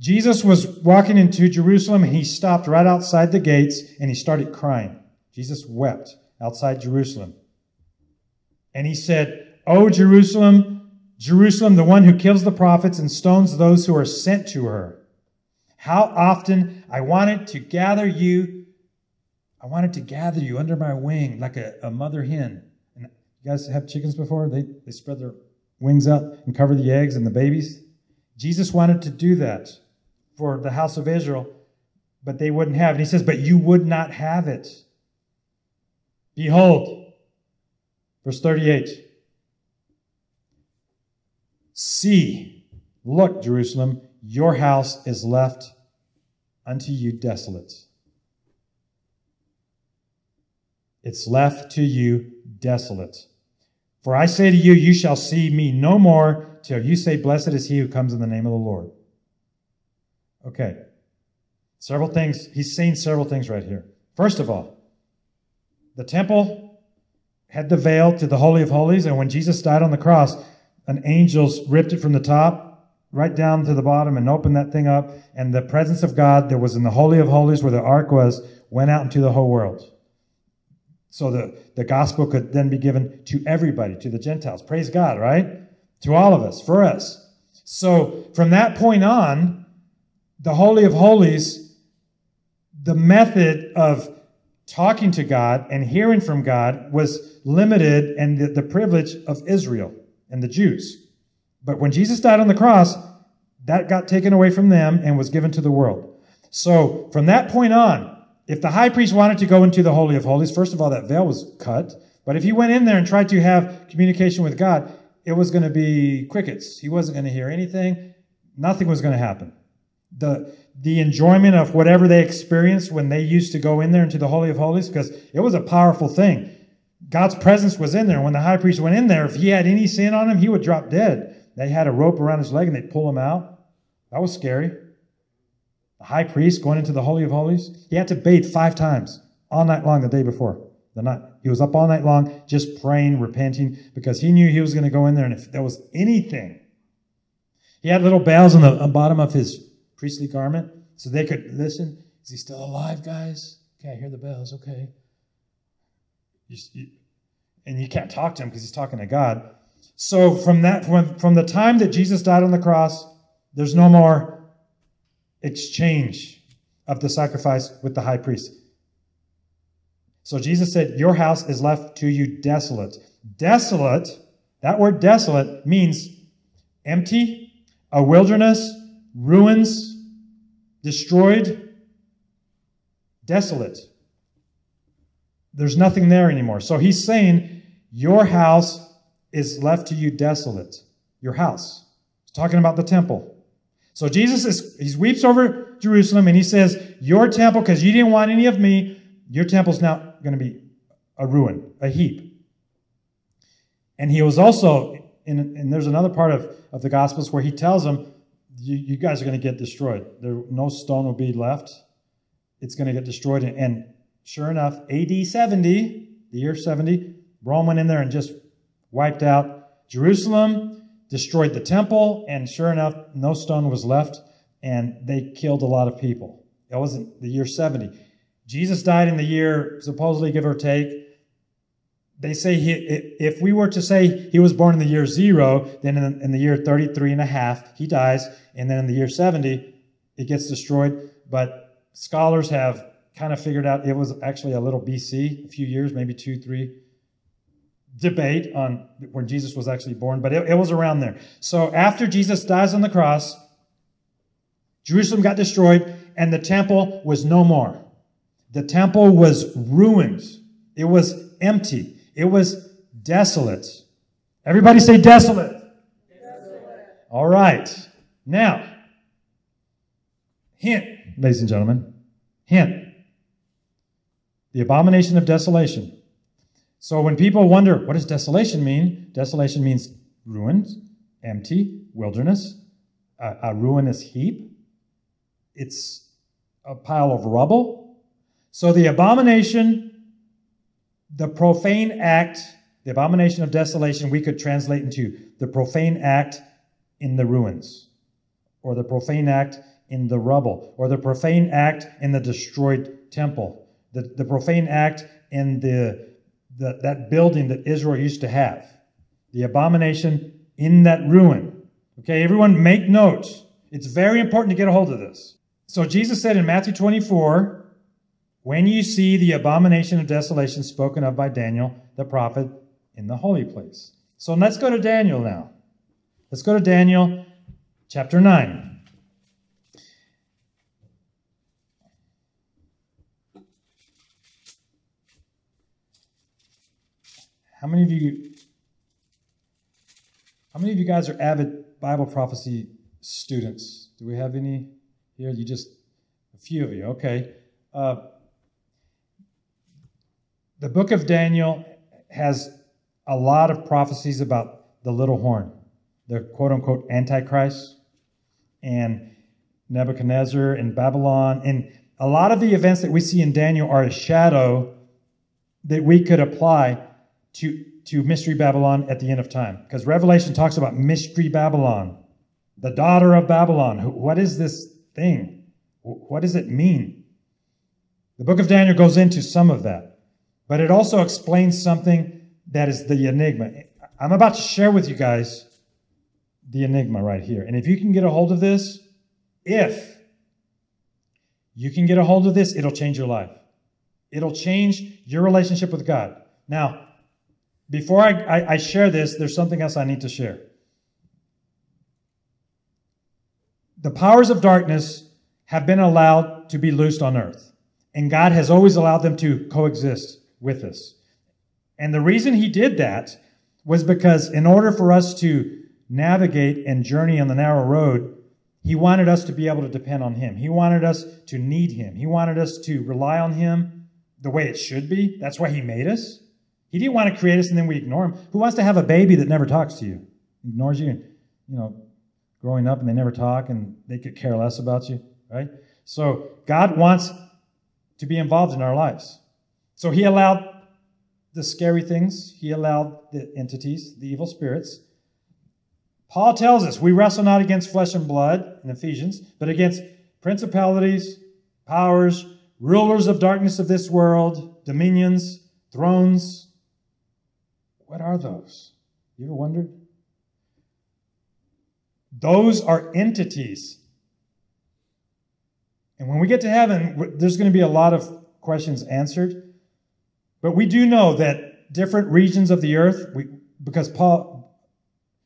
Jesus was walking into Jerusalem, and he stopped right outside the gates, and he started crying. Jesus wept outside Jerusalem. And he said, "O Jerusalem, Jerusalem, the one who kills the prophets and stones those who are sent to her. How often I wanted to gather you, I wanted to gather you under my wing like a, a mother hen." And you guys have chickens before? They, they spread their wings out and cover the eggs and the babies. Jesus wanted to do that for the house of Israel, but they wouldn't have it. He says, but you would not have it. Behold, verse thirty-eight. See, look, Jerusalem, your house is left unto you desolate. It's left to you desolate. For I say to you, you shall see me no more till you say, blessed is he who comes in the name of the Lord. Okay. Several things. He's saying several things right here. First of all, the temple had the veil to the Holy of Holies, and when Jesus died on the cross, an angel ripped it from the top right down to the bottom and opened that thing up, and the presence of God that was in the Holy of Holies where the ark was went out into the whole world. So the, the gospel could then be given to everybody, to the Gentiles. Praise God, right? To all of us, for us. So from that point on, the Holy of Holies, the method of talking to God and hearing from God was limited and the, the privilege of Israel and the Jews. But when Jesus died on the cross, that got taken away from them and was given to the world. So from that point on, if the high priest wanted to go into the Holy of Holies, first of all, that veil was cut. But if he went in there and tried to have communication with God, it was going to be crickets. He wasn't going to hear anything. Nothing was going to happen. The, the enjoyment of whatever they experienced when they used to go in there into the Holy of Holies, because it was a powerful thing. God's presence was in there. When the high priest went in there, if he had any sin on him, he would drop dead. They had a rope around his leg and they'd pull him out. That was scary. The high priest going into the Holy of Holies, he had to bathe five times all night long the day before. The night he was up all night long just praying, repenting, because he knew he was going to go in there, and if there was anything, he had little bells on the, on the bottom of his priestly garment so they could listen. Is he still alive, guys? Okay, I hear the bells. Okay. You, you, and you can't talk to him because he's talking to God. So from that, from, from the time that Jesus died on the cross, there's no more exchange of the sacrifice with the high priest. So Jesus said, your house is left to you desolate. Desolate, that word desolate means empty, a wilderness, ruins, destroyed, desolate. There's nothing there anymore. So he's saying, your house is left to you desolate. Your house. He's talking about the temple. So Jesus is, he weeps over Jerusalem and he says, your temple, because you didn't want any of me, your temple's now going to be a ruin, a heap. And he was also, in, and there's another part of, of the Gospels where he tells them, you, you guys are going to get destroyed. There, no stone will be left. It's going to get destroyed. And, and sure enough, A D seventy, the year seventy, Rome went in there and just wiped out Jerusalem, destroyed the temple, and sure enough, no stone was left, and they killed a lot of people. It wasn't the year seventy. Jesus died in the year, supposedly, give or take. They say he, if we were to say he was born in the year zero, then in the year thirty-three and a half, he dies, and then in the year seventy, it gets destroyed. But scholars have kind of figured out it was actually a little B C, a few years, maybe two, three, debate on when Jesus was actually born, but it, it was around there. So after Jesus dies on the cross, Jerusalem got destroyed, and the temple was no more. The temple was ruined. It was empty. It was desolate. Everybody say desolate. Desolate. All right. Now, hint, ladies and gentlemen, hint. The abomination of desolation. So when people wonder, what does desolation mean? Desolation means ruins, empty, wilderness, a, a ruinous heap. It's a pile of rubble. So the abomination, the profane act, the abomination of desolation, we could translate into the profane act in the ruins, or the profane act in the rubble, or the profane act in the destroyed temple, the, the profane act in the The, that building that Israel used to have, the abomination in that ruin. Okay, everyone make notes. It's very important to get a hold of this. So Jesus said in Matthew twenty-four, when you see the abomination of desolation spoken of by Daniel, the prophet, in the holy place. So let's go to Daniel now. Let's go to Daniel chapter nine. How many of you, how many of you guys are avid Bible prophecy students? Do we have any here? You just, a few of you, okay. Uh, the book of Daniel has a lot of prophecies about the little horn, the quote-unquote Antichrist, and Nebuchadnezzar, and Babylon, and a lot of the events that we see in Daniel are a shadow that we could apply to to Mystery Babylon at the end of time. Because Revelation talks about Mystery Babylon, the daughter of Babylon. What is this thing? What does it mean? The book of Daniel goes into some of that, but it also explains something that is the enigma. I'm about to share with you guys the enigma right here. And if you can get a hold of this, if you can get a hold of this, it'll change your life. It'll change your relationship with God. Now, before I, I, I share this, there's something else I need to share. The powers of darkness have been allowed to be loosed on earth, and God has always allowed them to coexist with us. And the reason he did that was because in order for us to navigate and journey on the narrow road, he wanted us to be able to depend on him. He wanted us to need him. He wanted us to rely on him the way it should be. That's why he made us. He didn't want to create us and then we ignore him. Who wants to have a baby that never talks to you, ignores you, and, you know, growing up and they never talk and they could care less about you, right? So God wants to be involved in our lives. So he allowed the scary things. He allowed the entities, the evil spirits. Paul tells us, we wrestle not against flesh and blood, in Ephesians, but against principalities, powers, rulers of darkness of this world, dominions, thrones. What are those? You ever wondered? Those are entities. And when we get to heaven, there's going to be a lot of questions answered. But we do know that different regions of the earth, we, because Paul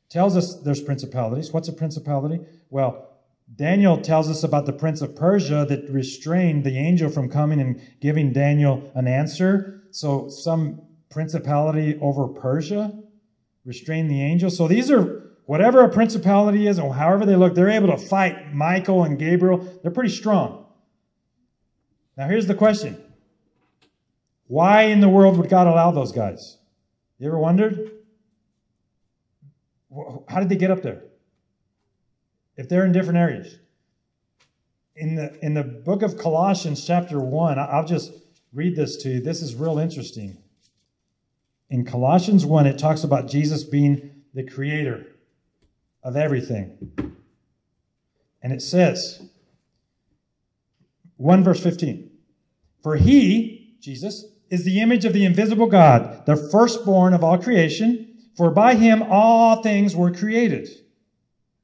tells us there's principalities. What's a principality? Well, Daniel tells us about the prince of Persia that restrained the angel from coming and giving Daniel an answer. So some principality over Persia restrained the angel. So these are, whatever a principality is, or however they look, they're able to fight Michael and Gabriel. They're pretty strong. Now here's the question. Why in the world would God allow those guys? You ever wondered? How did they get up there if they're in different areas? In the in the book of Colossians chapter one, I'll just read this to you. This is real interesting. In Colossians one, it talks about Jesus being the creator of everything. And it says, one verse fifteen, for he, Jesus, is the image of the invisible God, the firstborn of all creation. For by him all things were created,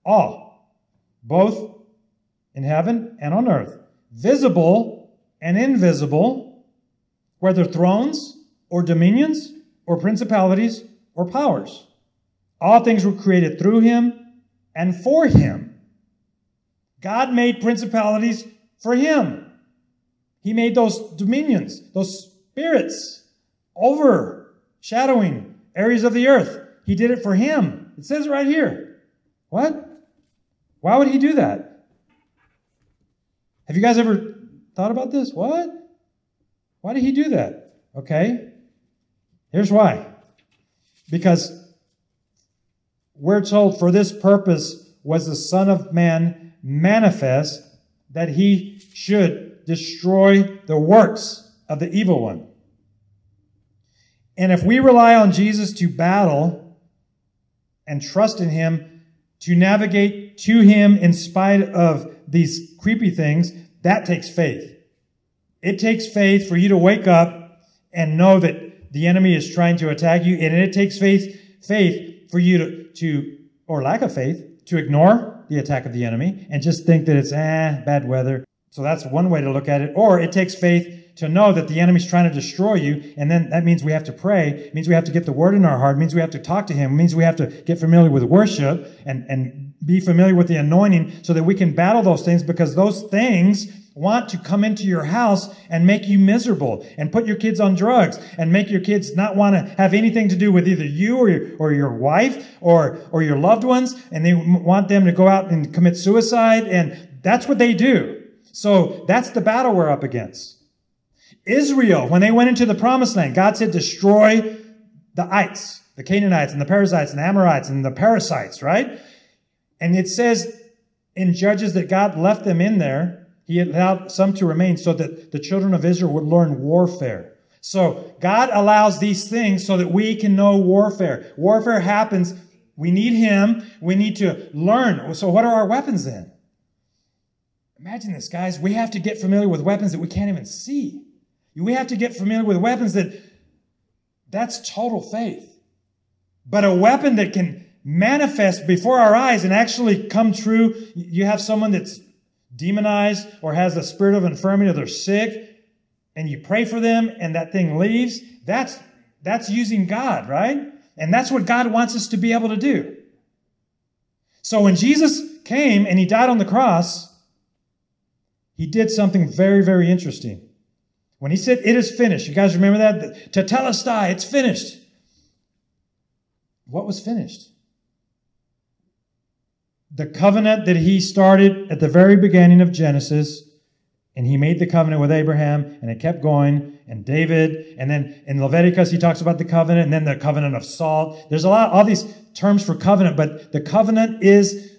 all, both in heaven and on earth, visible and invisible, whether thrones or dominions or principalities or powers. All things were created through him and for him. God made principalities for him. He made those dominions, those spirits, overshadowing areas of the earth. He did it for him. It says right here. What? Why would he do that? Have you guys ever thought about this? What? Why did he do that? Okay. Here's why. Because we're told for this purpose was the Son of Man manifest, that he should destroy the works of the evil one. And if we rely on Jesus to battle and trust in him, to navigate to him in spite of these creepy things, that takes faith. It takes faith for you to wake up and know that the enemy is trying to attack you. And it takes faith faith for you to, to or lack of faith, to ignore the attack of the enemy and just think that it's eh, bad weather. So that's one way to look at it. Or it takes faith to know that the enemy's trying to destroy you, and then that means we have to pray, it means we have to get the word in our heart, it means we have to talk to him, it means we have to get familiar with worship and, and be familiar with the anointing so that we can battle those things, because those things want to come into your house and make you miserable and put your kids on drugs and make your kids not want to have anything to do with either you or your, or your wife or, or your loved ones, and they want them to go out and commit suicide, and that's what they do. So that's the battle we're up against. Israel, when they went into the promised land, God said, destroy the ites, the Canaanites and the Perizzites and the Amorites and the parasites, right? And it says in Judges that God left them in there. He allowed some to remain so that the children of Israel would learn warfare. So God allows these things so that we can know warfare. Warfare happens. We need him. We need to learn. So what are our weapons then? Imagine this, guys. We have to get familiar with weapons that we can't even see. We have to get familiar with weapons that, that's total faith. But a weapon that can manifest before our eyes and actually come true. You have someone that's demonized or has the spirit of infirmity or they're sick. and you pray for them and that thing leaves, that's, that's using God, right? And that's what God wants us to be able to do. So when Jesus came and he died on the cross, he did something very, very interesting. When he said, it is finished. You guys remember that? The tetelestai, it's finished. What was finished? The covenant that he started at the very beginning of Genesis, and he made the covenant with Abraham, and it kept going, and David, and then in Leviticus he talks about the covenant, and then the covenant of salt. There's a lot, all these terms for covenant, but the covenant is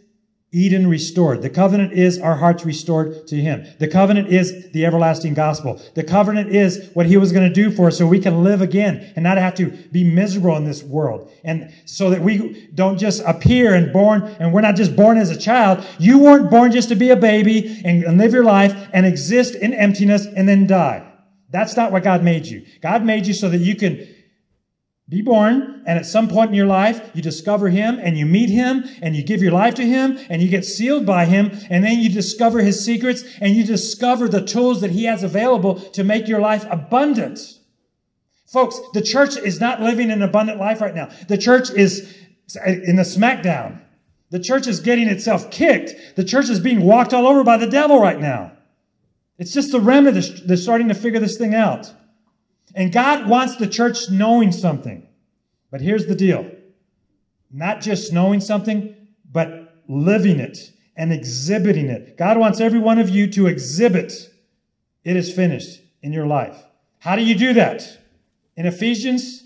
Eden restored. The covenant is our hearts restored to him. The covenant is the everlasting gospel. The covenant is what he was going to do for us so we can live again and not have to be miserable in this world. And so that we don't just appear and born, and we're not just born as a child. You weren't born just to be a baby and, and live your life and exist in emptiness and then die. That's not what God made you. God made you so that you can be born, and at some point in your life, you discover him, and you meet him, and you give your life to him, and you get sealed by him, and then you discover his secrets, and you discover the tools that he has available to make your life abundant. Folks, the church is not living an abundant life right now. The church is in the smackdown. The church is getting itself kicked. The church is being walked all over by the devil right now. It's just the remnant that's starting to figure this thing out. And God wants the church knowing something. But here's the deal. Not just knowing something, but living it and exhibiting it. God wants every one of you to exhibit it is finished in your life. How do you do that? In Ephesians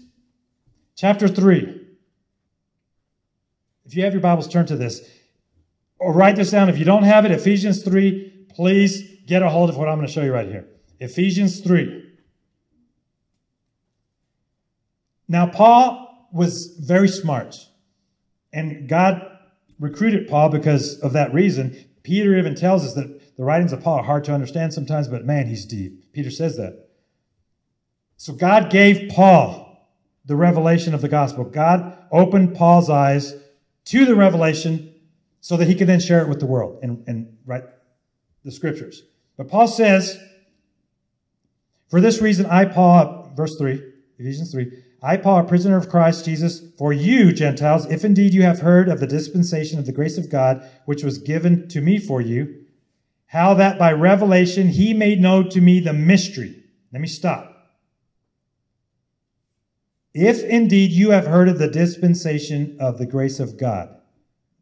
chapter three. If you have your Bibles, turn to this. Or write this down. If you don't have it, Ephesians three, please get a hold of what I'm going to show you right here. Ephesians three. Now, Paul was very smart, and God recruited Paul because of that reason. Peter even tells us that the writings of Paul are hard to understand sometimes, but man, he's deep. Peter says that. So God gave Paul the revelation of the gospel. God opened Paul's eyes to the revelation so that he could then share it with the world and, and write the scriptures. But Paul says, for this reason, I, Paul, verse three, Ephesians three, I, Paul, a prisoner of Christ Jesus, for you, Gentiles, if indeed you have heard of the dispensation of the grace of God, which was given to me for you, how that by revelation he made known to me the mystery. Let me stop. If indeed you have heard of the dispensation of the grace of God.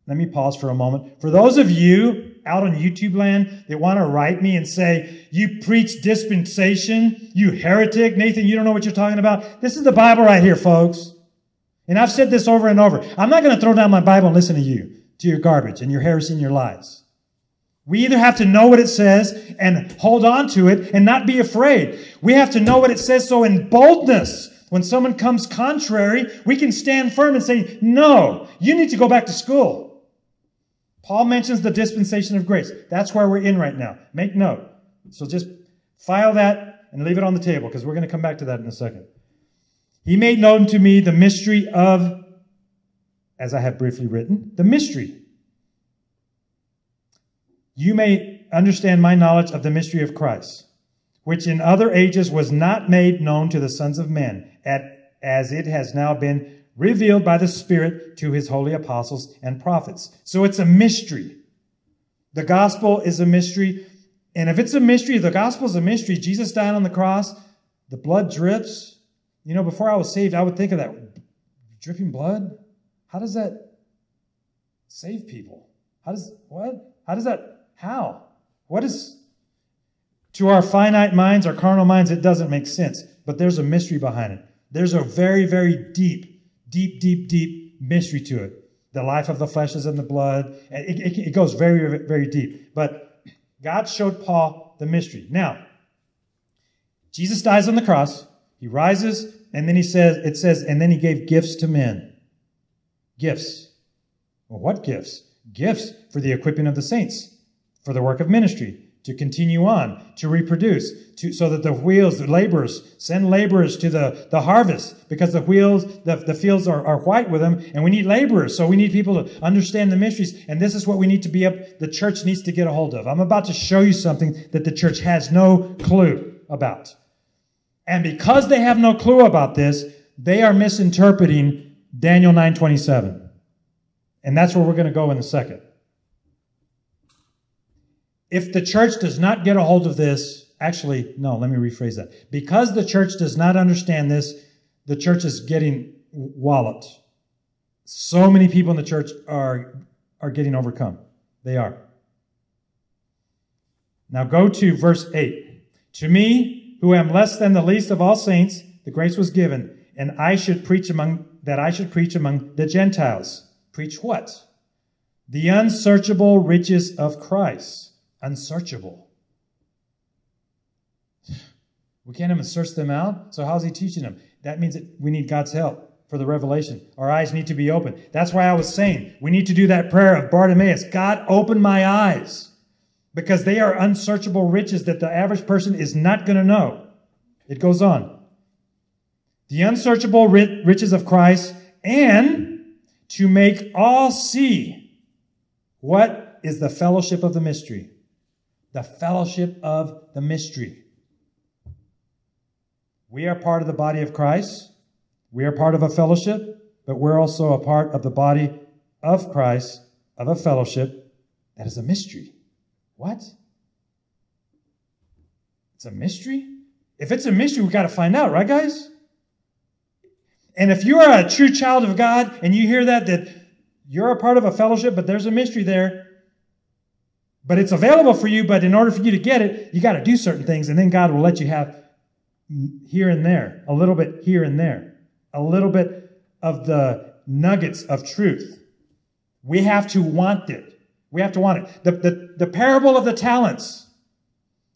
Let me pause for a moment. For those of you out on YouTube land that want to write me and say, you preach dispensation, you heretic. Nathan, you don't know what you're talking about. This is the Bible right here, folks. And I've said this over and over. I'm not going to throw down my Bible and listen to you, to your garbage and your heresy and your lies. We either have to know what it says and hold on to it and not be afraid. We have to know what it says so in boldness, when someone comes contrary, we can stand firm and say, no, you need to go back to school. Paul mentions the dispensation of grace. That's where we're in right now. Make note. So just file that and leave it on the table because we're going to come back to that in a second. He made known to me the mystery of, as I have briefly written, the mystery. You may understand my knowledge of the mystery of Christ, which in other ages was not made known to the sons of men, as it has now been revealed by the Spirit to his holy apostles and prophets. So it's a mystery. The gospel is a mystery. And if it's a mystery, the gospel is a mystery. Jesus died on the cross. The blood drips. You know, before I was saved, I would think of that. Dripping blood? How does that save people? How does, what? How does that, how? What is, to our finite minds, our carnal minds, it doesn't make sense. But there's a mystery behind it. There's a very, very deep Deep, deep, deep mystery to it. The life of the flesh is in the blood. It, it, it goes very, very deep. But God showed Paul the mystery. Now, Jesus dies on the cross. He rises, and then he says, it says, and then he gave gifts to men. Gifts. Well, what gifts? Gifts for the equipping of the saints, for the work of ministry, to continue on, to reproduce, to, so that the wheels, the laborers, send laborers to the, the harvest, because the wheels, the, the fields are, are white with them, and we need laborers, so we need people to understand the mysteries, and this is what we need to be up, the church needs to get a hold of. I'm about to show you something that the church has no clue about. And because they have no clue about this, they are misinterpreting Daniel nine twenty-seven. And that's where we're going to go in a second. If the church does not get a hold of this, actually, no, let me rephrase that. Because the church does not understand this, the church is getting walloped. So many people in the church are, are getting overcome. They are. Now go to verse eight. To me, who am less than the least of all saints, the grace was given, and I should preach among that I should preach among the Gentiles. Preach what? The unsearchable riches of Christ. Unsearchable. We can't even search them out. So how's he teaching them? That means that we need God's help for the revelation. Our eyes need to be open. That's why I was saying we need to do that prayer of Bartimaeus. God, open my eyes, because they are unsearchable riches that the average person is not going to know. It goes on. The unsearchable riches of Christ, and to make all see what is the fellowship of the mystery. The fellowship of the mystery. We are part of the body of Christ. We are part of a fellowship, but we're also a part of the body of Christ, of a fellowship that is a mystery. What? It's a mystery? If it's a mystery, we've got to find out, right, guys? And if you are a true child of God and you hear that, that you're a part of a fellowship, but there's a mystery there, but it's available for you, but in order for you to get it, you got to do certain things, and then God will let you have here and there, a little bit here and there, a little bit of the nuggets of truth. We have to want it. We have to want it. The, the, the parable of the talents.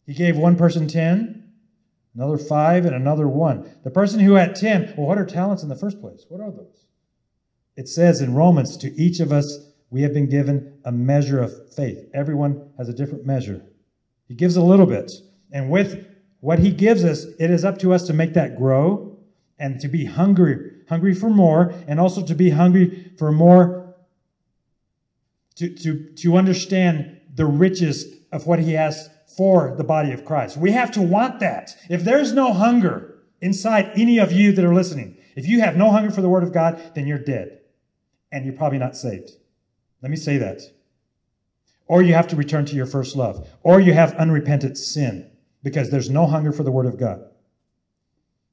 He gave one person ten, another five, and another one. The person who had ten, well, what are talents in the first place? What are those? It says in Romans, to each of us we have been given a measure of faith. Everyone has a different measure. He gives a little bit, and with what he gives us, it is up to us to make that grow and to be hungry, hungry for more, and also to be hungry for more, to, to, to understand the riches of what he has for the body of Christ. We have to want that. If there's no hunger inside any of you that are listening, if you have no hunger for the Word of God, then you're dead, and you're probably not saved. Let me say that. Or you have to return to your first love, or you have unrepentant sin, because there's no hunger for the Word of God.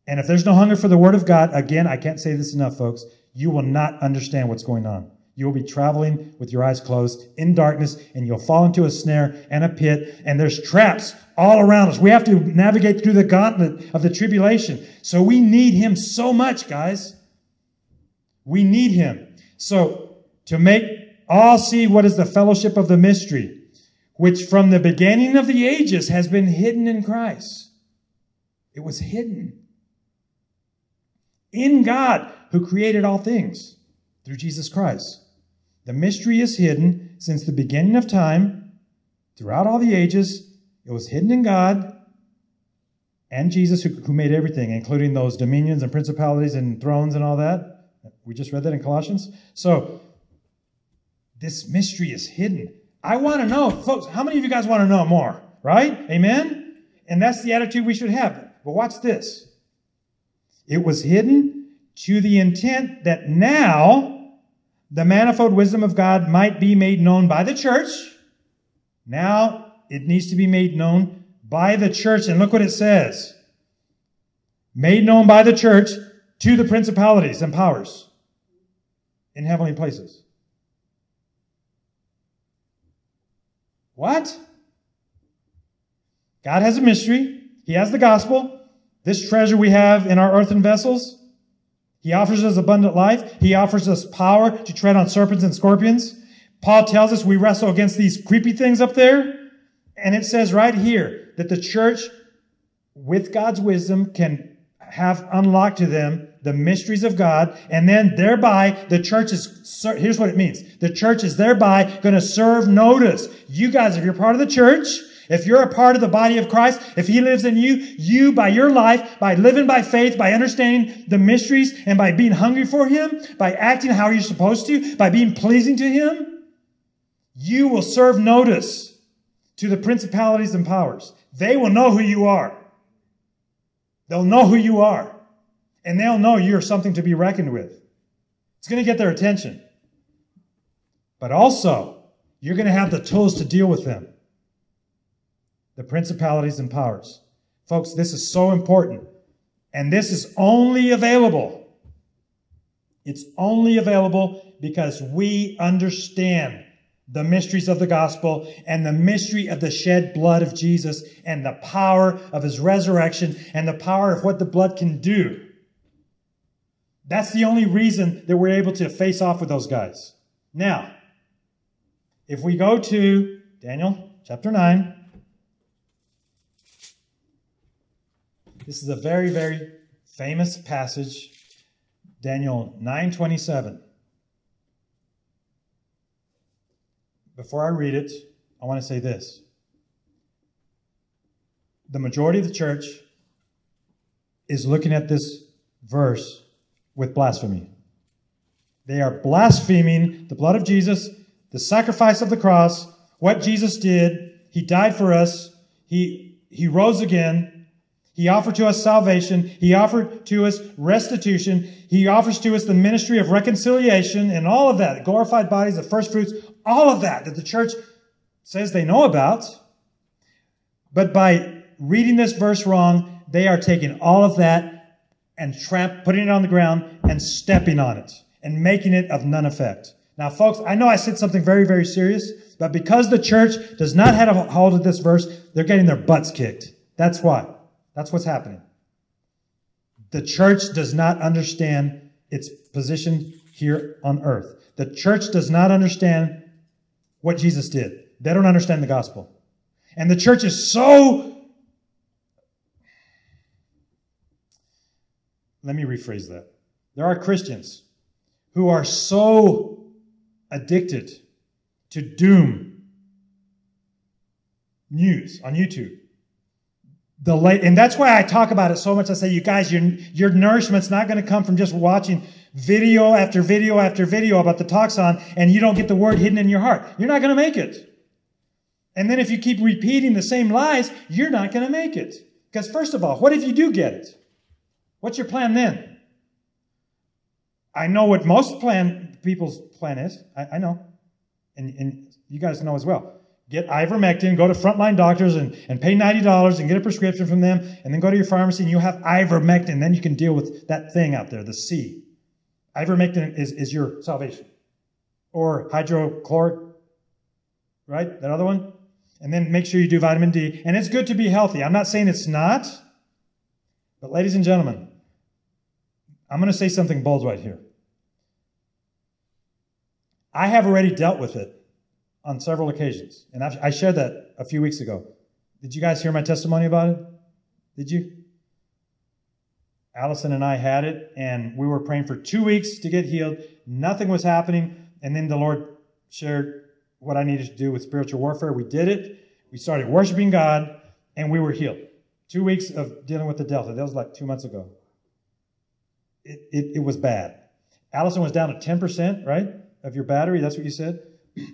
And if there's no hunger for the Word of God, again, I can't say this enough, folks, you will not understand what's going on. You will be traveling with your eyes closed in darkness, and you'll fall into a snare and a pit, and there's traps all around us. We have to navigate through the gauntlet of the tribulation. So we need Him so much, guys. We need Him. So to make all see what is the fellowship of the mystery, which from the beginning of the ages has been hidden in Christ. It was hidden in God, who created all things through Jesus Christ. The mystery is hidden since the beginning of time, throughout all the ages. It was hidden in God and Jesus, who, who made everything, including those dominions and principalities and thrones and all that. We just read that in Colossians. So this mystery is hidden. I want to know, folks, how many of you guys want to know more, right? Amen? And that's the attitude we should have. But watch this. It was hidden to the intent that now the manifold wisdom of God might be made known by the church. Now it needs to be made known by the church. And look what it says. Made known by the church to the principalities and powers in heavenly places. What? God has a mystery. He has the gospel. This treasure we have in our earthen vessels. He offers us abundant life. He offers us power to tread on serpents and scorpions. Paul tells us we wrestle against these creepy things up there. And it says right here that the church, with God's wisdom, can have unlocked to them the mysteries of God, and then thereby the church is, here's what it means. The church is thereby going to serve notice. You guys, if you're part of the church, if you're a part of the body of Christ, if He lives in you, you by your life, by living by faith, by understanding the mysteries, and by being hungry for Him, by acting how you're supposed to, by being pleasing to Him, you will serve notice to the principalities and powers. They will know who you are. They'll know who you are, and they'll know you're something to be reckoned with. It's going to get their attention. But also, you're going to have the tools to deal with them. The principalities and powers. Folks, this is so important. And this is only available. It's only available because we understand the mysteries of the gospel and the mystery of the shed blood of Jesus and the power of his resurrection and the power of what the blood can do. That's the only reason that we're able to face off with those guys. Now, if we go to Daniel chapter nine, this is a very, very famous passage, Daniel nine twenty-seven. Before I read it, I want to say this. The majority of the church is looking at this verse with blasphemy. They are blaspheming the blood of Jesus, the sacrifice of the cross, what Jesus did. He died for us. He, he rose again. He offered to us salvation. He offered to us restitution. He offers to us the ministry of reconciliation and all of that. Glorified bodies, the first fruits, all of that that the church says they know about. But by reading this verse wrong, they are taking all of that and tramp, putting it on the ground and stepping on it and making it of none effect. Now, folks, I know I said something very, very serious, but because the church does not have a hold of this verse, they're getting their butts kicked. That's why. That's what's happening. The church does not understand its position here on earth. The church does not understand what Jesus did. They don't understand the gospel. And the church is so... Let me rephrase that. There are Christians who are so addicted to doom news on YouTube. The late, and that's why I talk about it so much. I say, you guys, your, your nourishment's not going to come from just watching video after video after video about the toxon, and you don't get the word hidden in your heart. You're not going to make it. And then if you keep repeating the same lies, you're not going to make it. Because first of all, what if you do get it? What's your plan then? I know what most plan people's plan is. I, I know. And, and you guys know as well. Get ivermectin, go to frontline doctors and, and pay ninety dollars and get a prescription from them, and then go to your pharmacy and you have ivermectin. Then you can deal with that thing out there, the C. Ivermectin is, is your salvation. Or hydrochloric, right? That other one? And then make sure you do vitamin D. And it's good to be healthy. I'm not saying it's not. But ladies and gentlemen, I'm going to say something bold right here. I have already dealt with it on several occasions. And I've, I shared that a few weeks ago. Did you guys hear my testimony about it? Did you? Allison and I had it, and we were praying for two weeks to get healed. Nothing was happening. And then the Lord shared what I needed to do with spiritual warfare. We did it. We started worshiping God, and we were healed. Two weeks of dealing with the Delta. That was like two months ago. It, it, it was bad. Allison was down to ten percent, right, of your battery. That's what you said.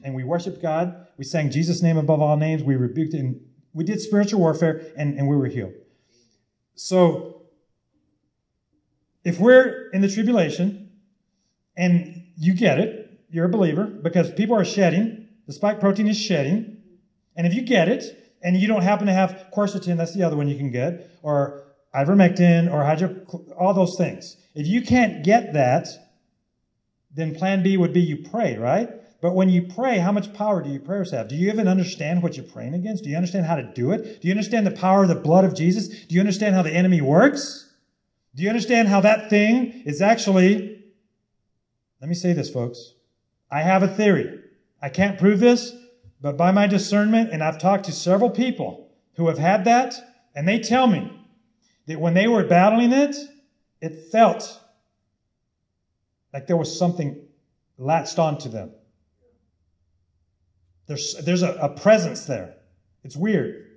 And we worshiped God. We sang Jesus' name above all names. We rebuked it. And we did spiritual warfare, and, and we were healed. So if we're in the tribulation, and you get it, you're a believer, because people are shedding. The spike protein is shedding. And if you get it, and you don't happen to have quercetin, that's the other one you can get, or ivermectin, or hydro, all those things. If you can't get that, then plan B would be you pray, right? But when you pray, how much power do your prayers have? Do you even understand what you're praying against? Do you understand how to do it? Do you understand the power of the blood of Jesus? Do you understand how the enemy works? Do you understand how that thing is actually... Let me say this, folks. I have a theory. I can't prove this, but by my discernment, and I've talked to several people who have had that, and they tell me that when they were battling it, it felt like there was something latched onto them. There's, there's a, a presence there. It's weird.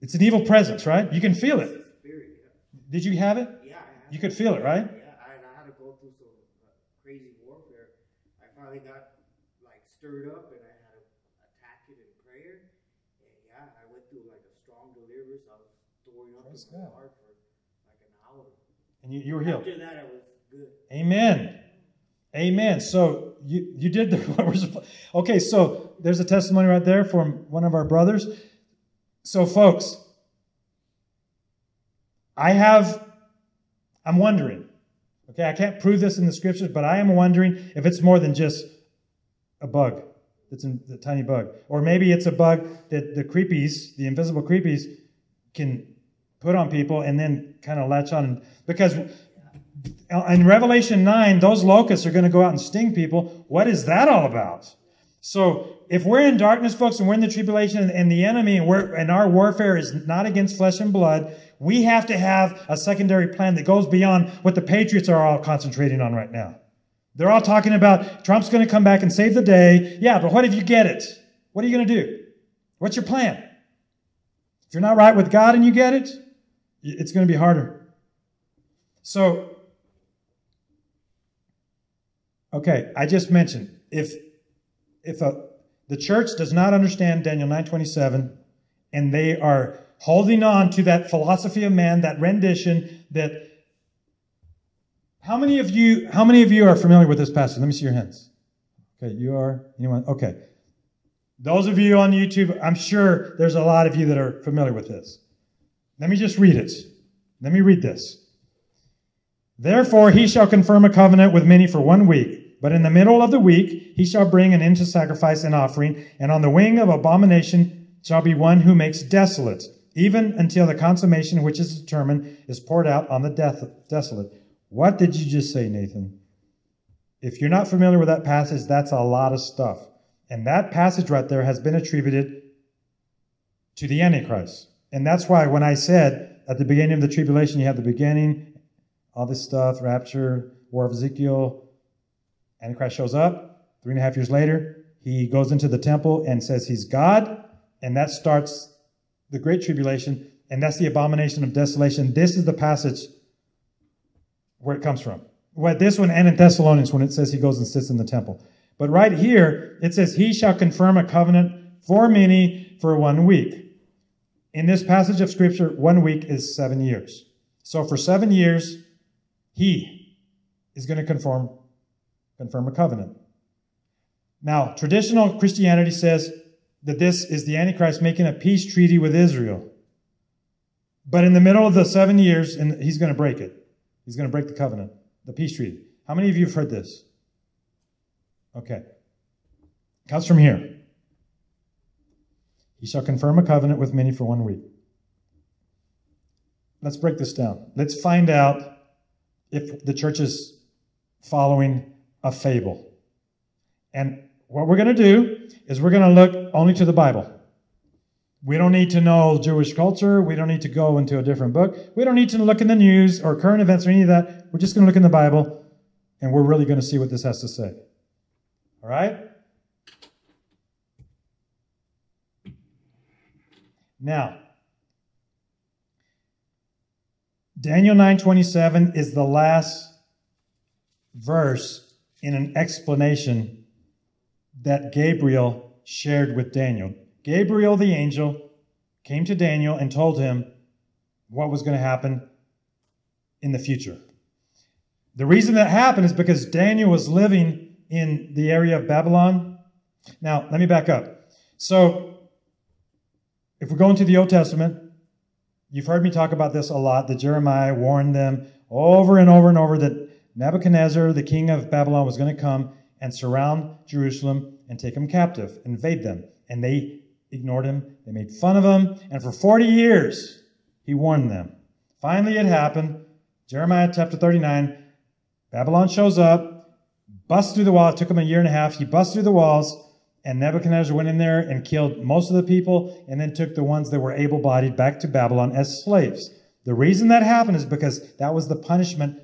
It's an evil presence, right? You can feel it. Did you have it? Yeah. You could feel it, right? Yeah, and I had to go through some crazy warfare. I finally got like stirred up, and I had to attack it in prayer. And yeah, I went through like a strong deliverance. I was throwing up in my heart for like and you, you were healed. After that, I was good. Amen. Amen. So you, you did the what we're supposed to. Okay, so there's a testimony right there from one of our brothers. So folks, I have, I'm wondering, okay, I can't prove this in the scriptures, but I am wondering if it's more than just a bug. It's a tiny bug. Or maybe it's a bug that the creepies, the invisible creepies, can put on people and then kind of latch on. Because in Revelation nine, those locusts are going to go out and sting people. What is that all about? So if we're in darkness, folks, and we're in the tribulation and the enemy and, we're, and our warfare is not against flesh and blood, we have to have a secondary plan that goes beyond what the patriots are all concentrating on right now. They're all talking about Trump's going to come back and save the day. Yeah, but what if you get it? What are you going to do? What's your plan? If you're not right with God and you get it, it's going to be harder. So, okay, I just mentioned, if if a, the church does not understand Daniel nine twenty-seven and they are holding on to that philosophy of man, that rendition, that... How many of you, how many of you are familiar with this passage? Let me see your hands. Okay, you are? Anyone? Okay. Those of you on YouTube, I'm sure there's a lot of you that are familiar with this. Let me just read it. Let me read this. Therefore, he shall confirm a covenant with many for one week, but in the middle of the week, he shall bring an end to sacrifice and offering, and on the wing of abomination shall be one who makes desolate, even until the consummation which is determined is poured out on the death, desolate. What did you just say, Nathan? If you're not familiar with that passage, that's a lot of stuff. And that passage right there has been attributed to the Antichrist. And that's why when I said at the beginning of the tribulation, you have the beginning, all this stuff, rapture, war of Ezekiel, Antichrist shows up. Three and a half years later, he goes into the temple and says he's God. And that starts the Great Tribulation. And that's the abomination of desolation. This is the passage where it comes from. Well, this one and in Thessalonians when it says he goes and sits in the temple. But right here, it says, he shall confirm a covenant for many for one week. In this passage of Scripture, one week is seven years. So for seven years, he is going to confirm, confirm a covenant. Now, traditional Christianity says that this is the Antichrist making a peace treaty with Israel. But in the middle of the seven years, and he's going to break it. He's going to break the covenant, the peace treaty. How many of you have heard this? Okay. It comes from here. He shall confirm a covenant with many for one week. Let's break this down. Let's find out if the church is following a fable. And what we're going to do is we're going to look only to the Bible. We don't need to know Jewish culture. We don't need to go into a different book. We don't need to look in the news or current events or any of that. We're just going to look in the Bible, and we're really going to see what this has to say. All right? Now, Daniel nine twenty-seven is the last verse in an explanation that Gabriel shared with Daniel. Gabriel the angel came to Daniel and told him what was going to happen in the future. The reason that happened is because Daniel was living in the area of Babylon. Now, let me back up. So, if we're going to the Old Testament, you've heard me talk about this a lot, that Jeremiah warned them over and over and over that Nebuchadnezzar, the king of Babylon, was going to come and surround Jerusalem and take them captive, invade them. And they ignored him. They made fun of him. And for forty years, he warned them. Finally, it happened. Jeremiah chapter thirty-nine, Babylon shows up, bust through the wall. It took him a year and a half. He bust through the walls, and Nebuchadnezzar went in there and killed most of the people and then took the ones that were able-bodied back to Babylon as slaves. The reason that happened is because that was the punishment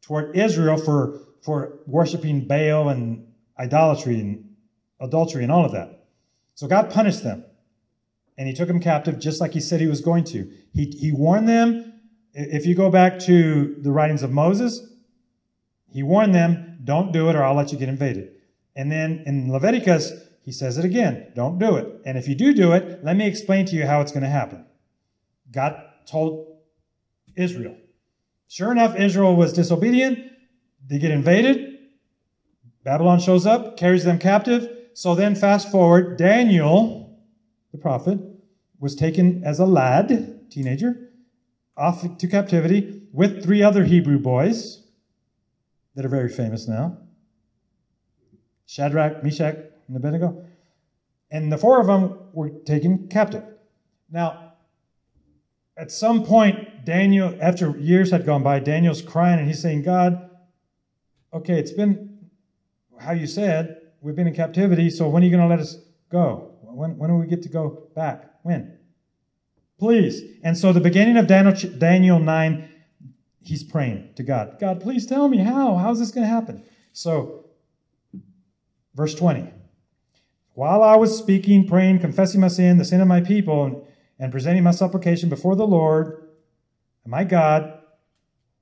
toward Israel for, for worshiping Baal and idolatry and adultery and all of that. So God punished them, and he took them captive just like he said he was going to. He, he warned them. If you go back to the writings of Moses, he warned them, don't do it or I'll let you get invaded. And then in Leviticus, he says it again. Don't do it. And if you do do it, let me explain to you how it's going to happen. God told Israel. Sure enough, Israel was disobedient. They get invaded. Babylon shows up, carries them captive. So then fast forward, Daniel, the prophet, was taken as a lad, teenager, off to captivity with three other Hebrew boys that are very famous now. Shadrach, Meshach, and Abednego. And the four of them were taken captive. Now, at some point, Daniel, after years had gone by, Daniel's crying and he's saying, God, okay, it's been how you said, we've been in captivity, so when are you going to let us go? When, when do we get to go back? When? Please. And so the beginning of Daniel, Daniel nine, he's praying to God. God, please tell me how. How is this going to happen? So, verse twenty. While I was speaking, praying, confessing my sin, the sin of my people, and, and presenting my supplication before the Lord, my God,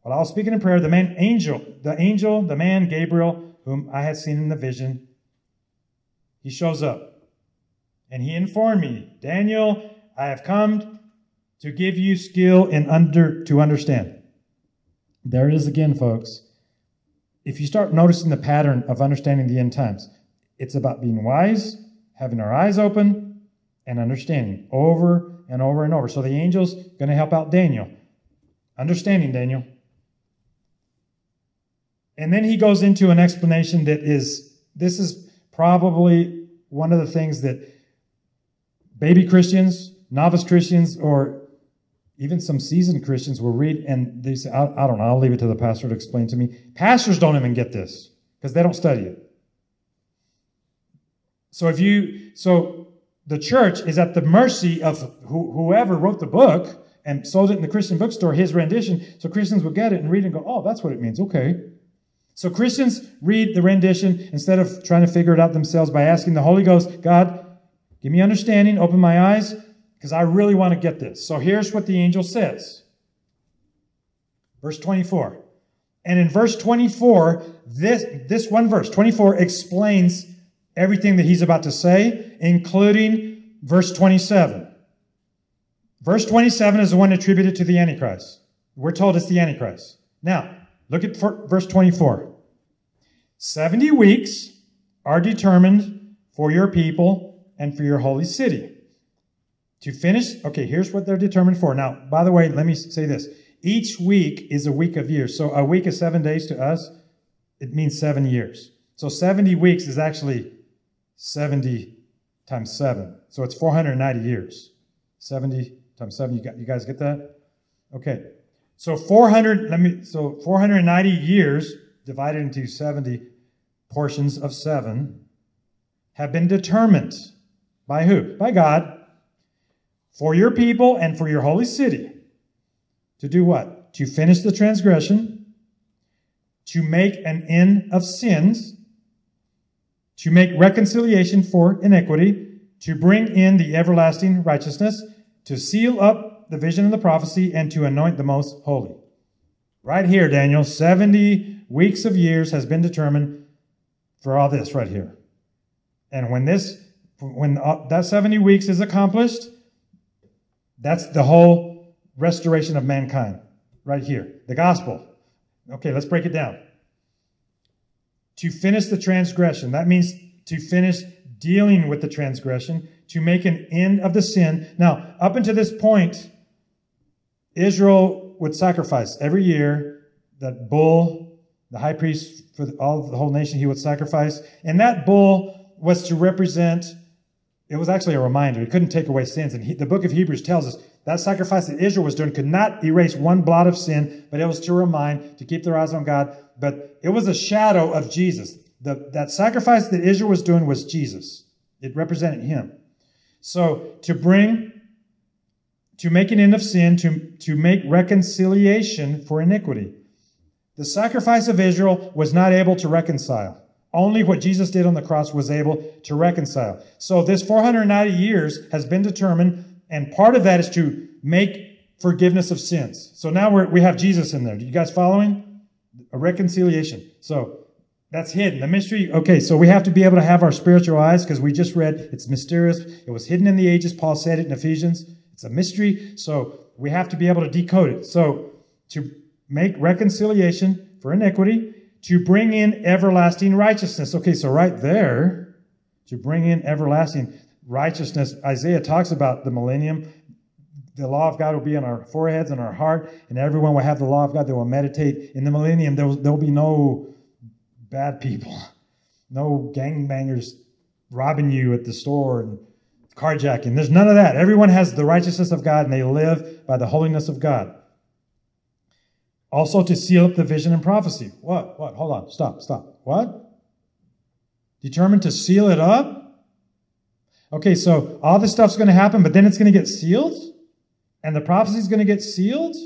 while I was speaking in prayer, the man angel, the angel, the man Gabriel, whom I had seen in the vision, he shows up. And he informed me, Daniel, I have come to give you skill and under to understand. There it is again, folks. If you start noticing the pattern of understanding the end times, it's about being wise, having our eyes open, and understanding over and over and over. So the angel's going to help out Daniel. Understanding Daniel. And then he goes into an explanation that is, this is probably one of the things that baby Christians, novice Christians, or even some seasoned Christians will read and they say, I, I don't know, I'll leave it to the pastor to explain to me. Pastors don't even get this because they don't study it. So if you, so the church is at the mercy of who, whoever wrote the book and sold it in the Christian bookstore, his rendition. So Christians will get it and read it and go, oh, that's what it means. Okay. So Christians read the rendition instead of trying to figure it out themselves by asking the Holy Ghost, God, give me understanding, open my eyes, because I really want to get this. So here's what the angel says. Verse twenty-four. And in verse twenty-four, this, this one verse, twenty-four, explains everything that he's about to say, including verse twenty-seven. Verse twenty-seven is the one attributed to the Antichrist. We're told it's the Antichrist. Now, look at verse twenty-four. Seventy weeks are determined for your people and for your holy city. To finish, okay, here's what they're determined for. Now, by the way, let me say this. Each week is a week of years. So a week is seven days to us. It means seven years. So seventy weeks is actually seventy times seven. So it's four hundred ninety years. seventy times seven. You got, you guys get that? Okay. So four hundred. Let me. So four hundred ninety years divided into seventy portions of seven have been determined by who? By God. For your people and for your holy city. To do what? To finish the transgression. To make an end of sins. To make reconciliation for iniquity, to bring in the everlasting righteousness, to seal up the vision of the prophecy, and to anoint the most holy. Right here, Daniel, seventy weeks of years has been determined for all this right here. And when this, when that seventy weeks is accomplished, that's the whole restoration of mankind right here. The gospel. Okay, let's break it down. To finish the transgression. That means to finish dealing with the transgression, to make an end of the sin. Now, up until this point, Israel would sacrifice every year that bull, the high priest for the, all of the whole nation, he would sacrifice. And that bull was to represent, it was actually a reminder. It couldn't take away sins. And he, the book of Hebrews tells us that sacrifice that Israel was doing could not erase one blot of sin, but it was to remind, to keep their eyes on God. But it was a shadow of Jesus. The, that sacrifice that Israel was doing was Jesus. It represented him. So to bring, to make an end of sin, to, to make reconciliation for iniquity. The sacrifice of Israel was not able to reconcile. Only what Jesus did on the cross was able to reconcile. So this four hundred ninety years has been determined, and part of that is to make forgiveness of sins. So now we're, we have Jesus in there. Do you guys following? A reconciliation. So that's hidden. The mystery. Okay, so we have to be able to have our spiritual eyes because we just read it's mysterious. It was hidden in the ages. Paul said it in Ephesians. It's a mystery. So we have to be able to decode it. So to make reconciliation for iniquity, to bring in everlasting righteousness. Okay, so right there, to bring in everlasting righteousness, Isaiah talks about the millennium. The law of God will be on our foreheads and our heart, and everyone will have the law of God. They will meditate in the millennium. There will, there will be no bad people, no gangbangers robbing you at the store and carjacking. There's none of that. Everyone has the righteousness of God, and they live by the holiness of God. Also, to seal up the vision and prophecy. What? What? Hold on. Stop. Stop. What? Determined to seal it up? Okay, so all this stuff's going to happen, but then it's going to get sealed? And the prophecy is going to get sealed?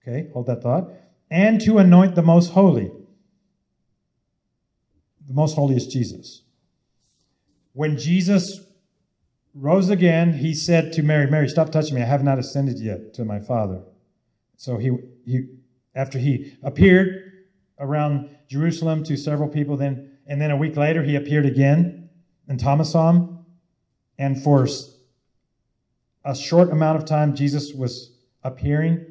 Okay, hold that thought. And to anoint the most holy. The most holy is Jesus. When Jesus rose again, he said to Mary, Mary, stop touching me. I have not ascended yet to my Father. So he, he after he appeared around Jerusalem to several people, then and then a week later he appeared again in Thomas saw him. And for a short amount of time, Jesus was appearing,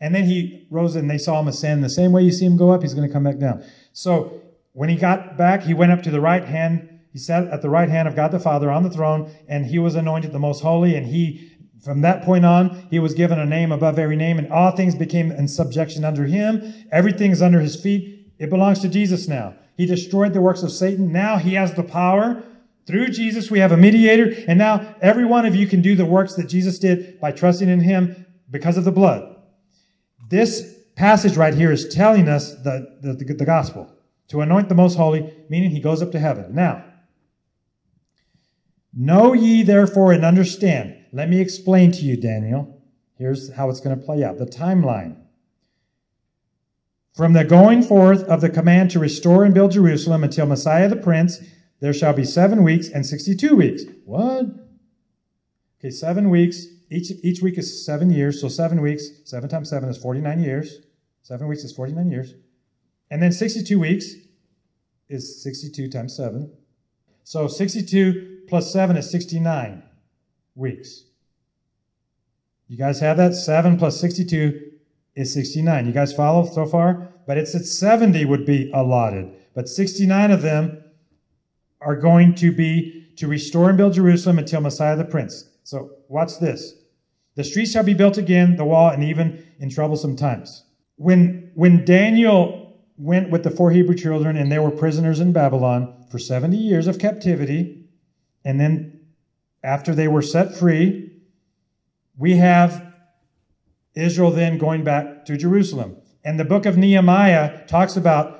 and then he rose and they saw him ascend. The same way you see him go up, he's going to come back down. So when he got back, he went up to the right hand. He sat at the right hand of God the Father on the throne, and he was anointed the most holy. And he, from that point on, he was given a name above every name, and all things became in subjection under him. Everything's under his feet. It belongs to Jesus now. He destroyed the works of Satan. Now he has the power. Through Jesus, we have a mediator, and now every one of you can do the works that Jesus did by trusting in him because of the blood. This passage right here is telling us the, the, the, the gospel, to anoint the most holy, meaning he goes up to heaven. Now, know ye therefore and understand. Let me explain to you, Daniel. Here's how it's going to play out, the timeline. From the going forth of the command to restore and build Jerusalem until Messiah the Prince, there shall be seven weeks and sixty-two weeks. What? Okay, seven weeks. Each, each week is seven years. So seven weeks, seven times seven is forty-nine years. Seven weeks is forty-nine years. And then sixty-two weeks is sixty-two times seven. So sixty-two plus seven is sixty-nine weeks. You guys have that? Seven plus sixty-two is sixty-nine. You guys follow so far? But it's at seventy would be allotted. But sixty-nine of them are going to be to restore and build Jerusalem until Messiah the Prince. So watch this. The streets shall be built again, the wall, and even in troublesome times. When, when Daniel went with the four Hebrew children and they were prisoners in Babylon for seventy years of captivity, and then after they were set free, we have Israel then going back to Jerusalem. And the book of Nehemiah talks about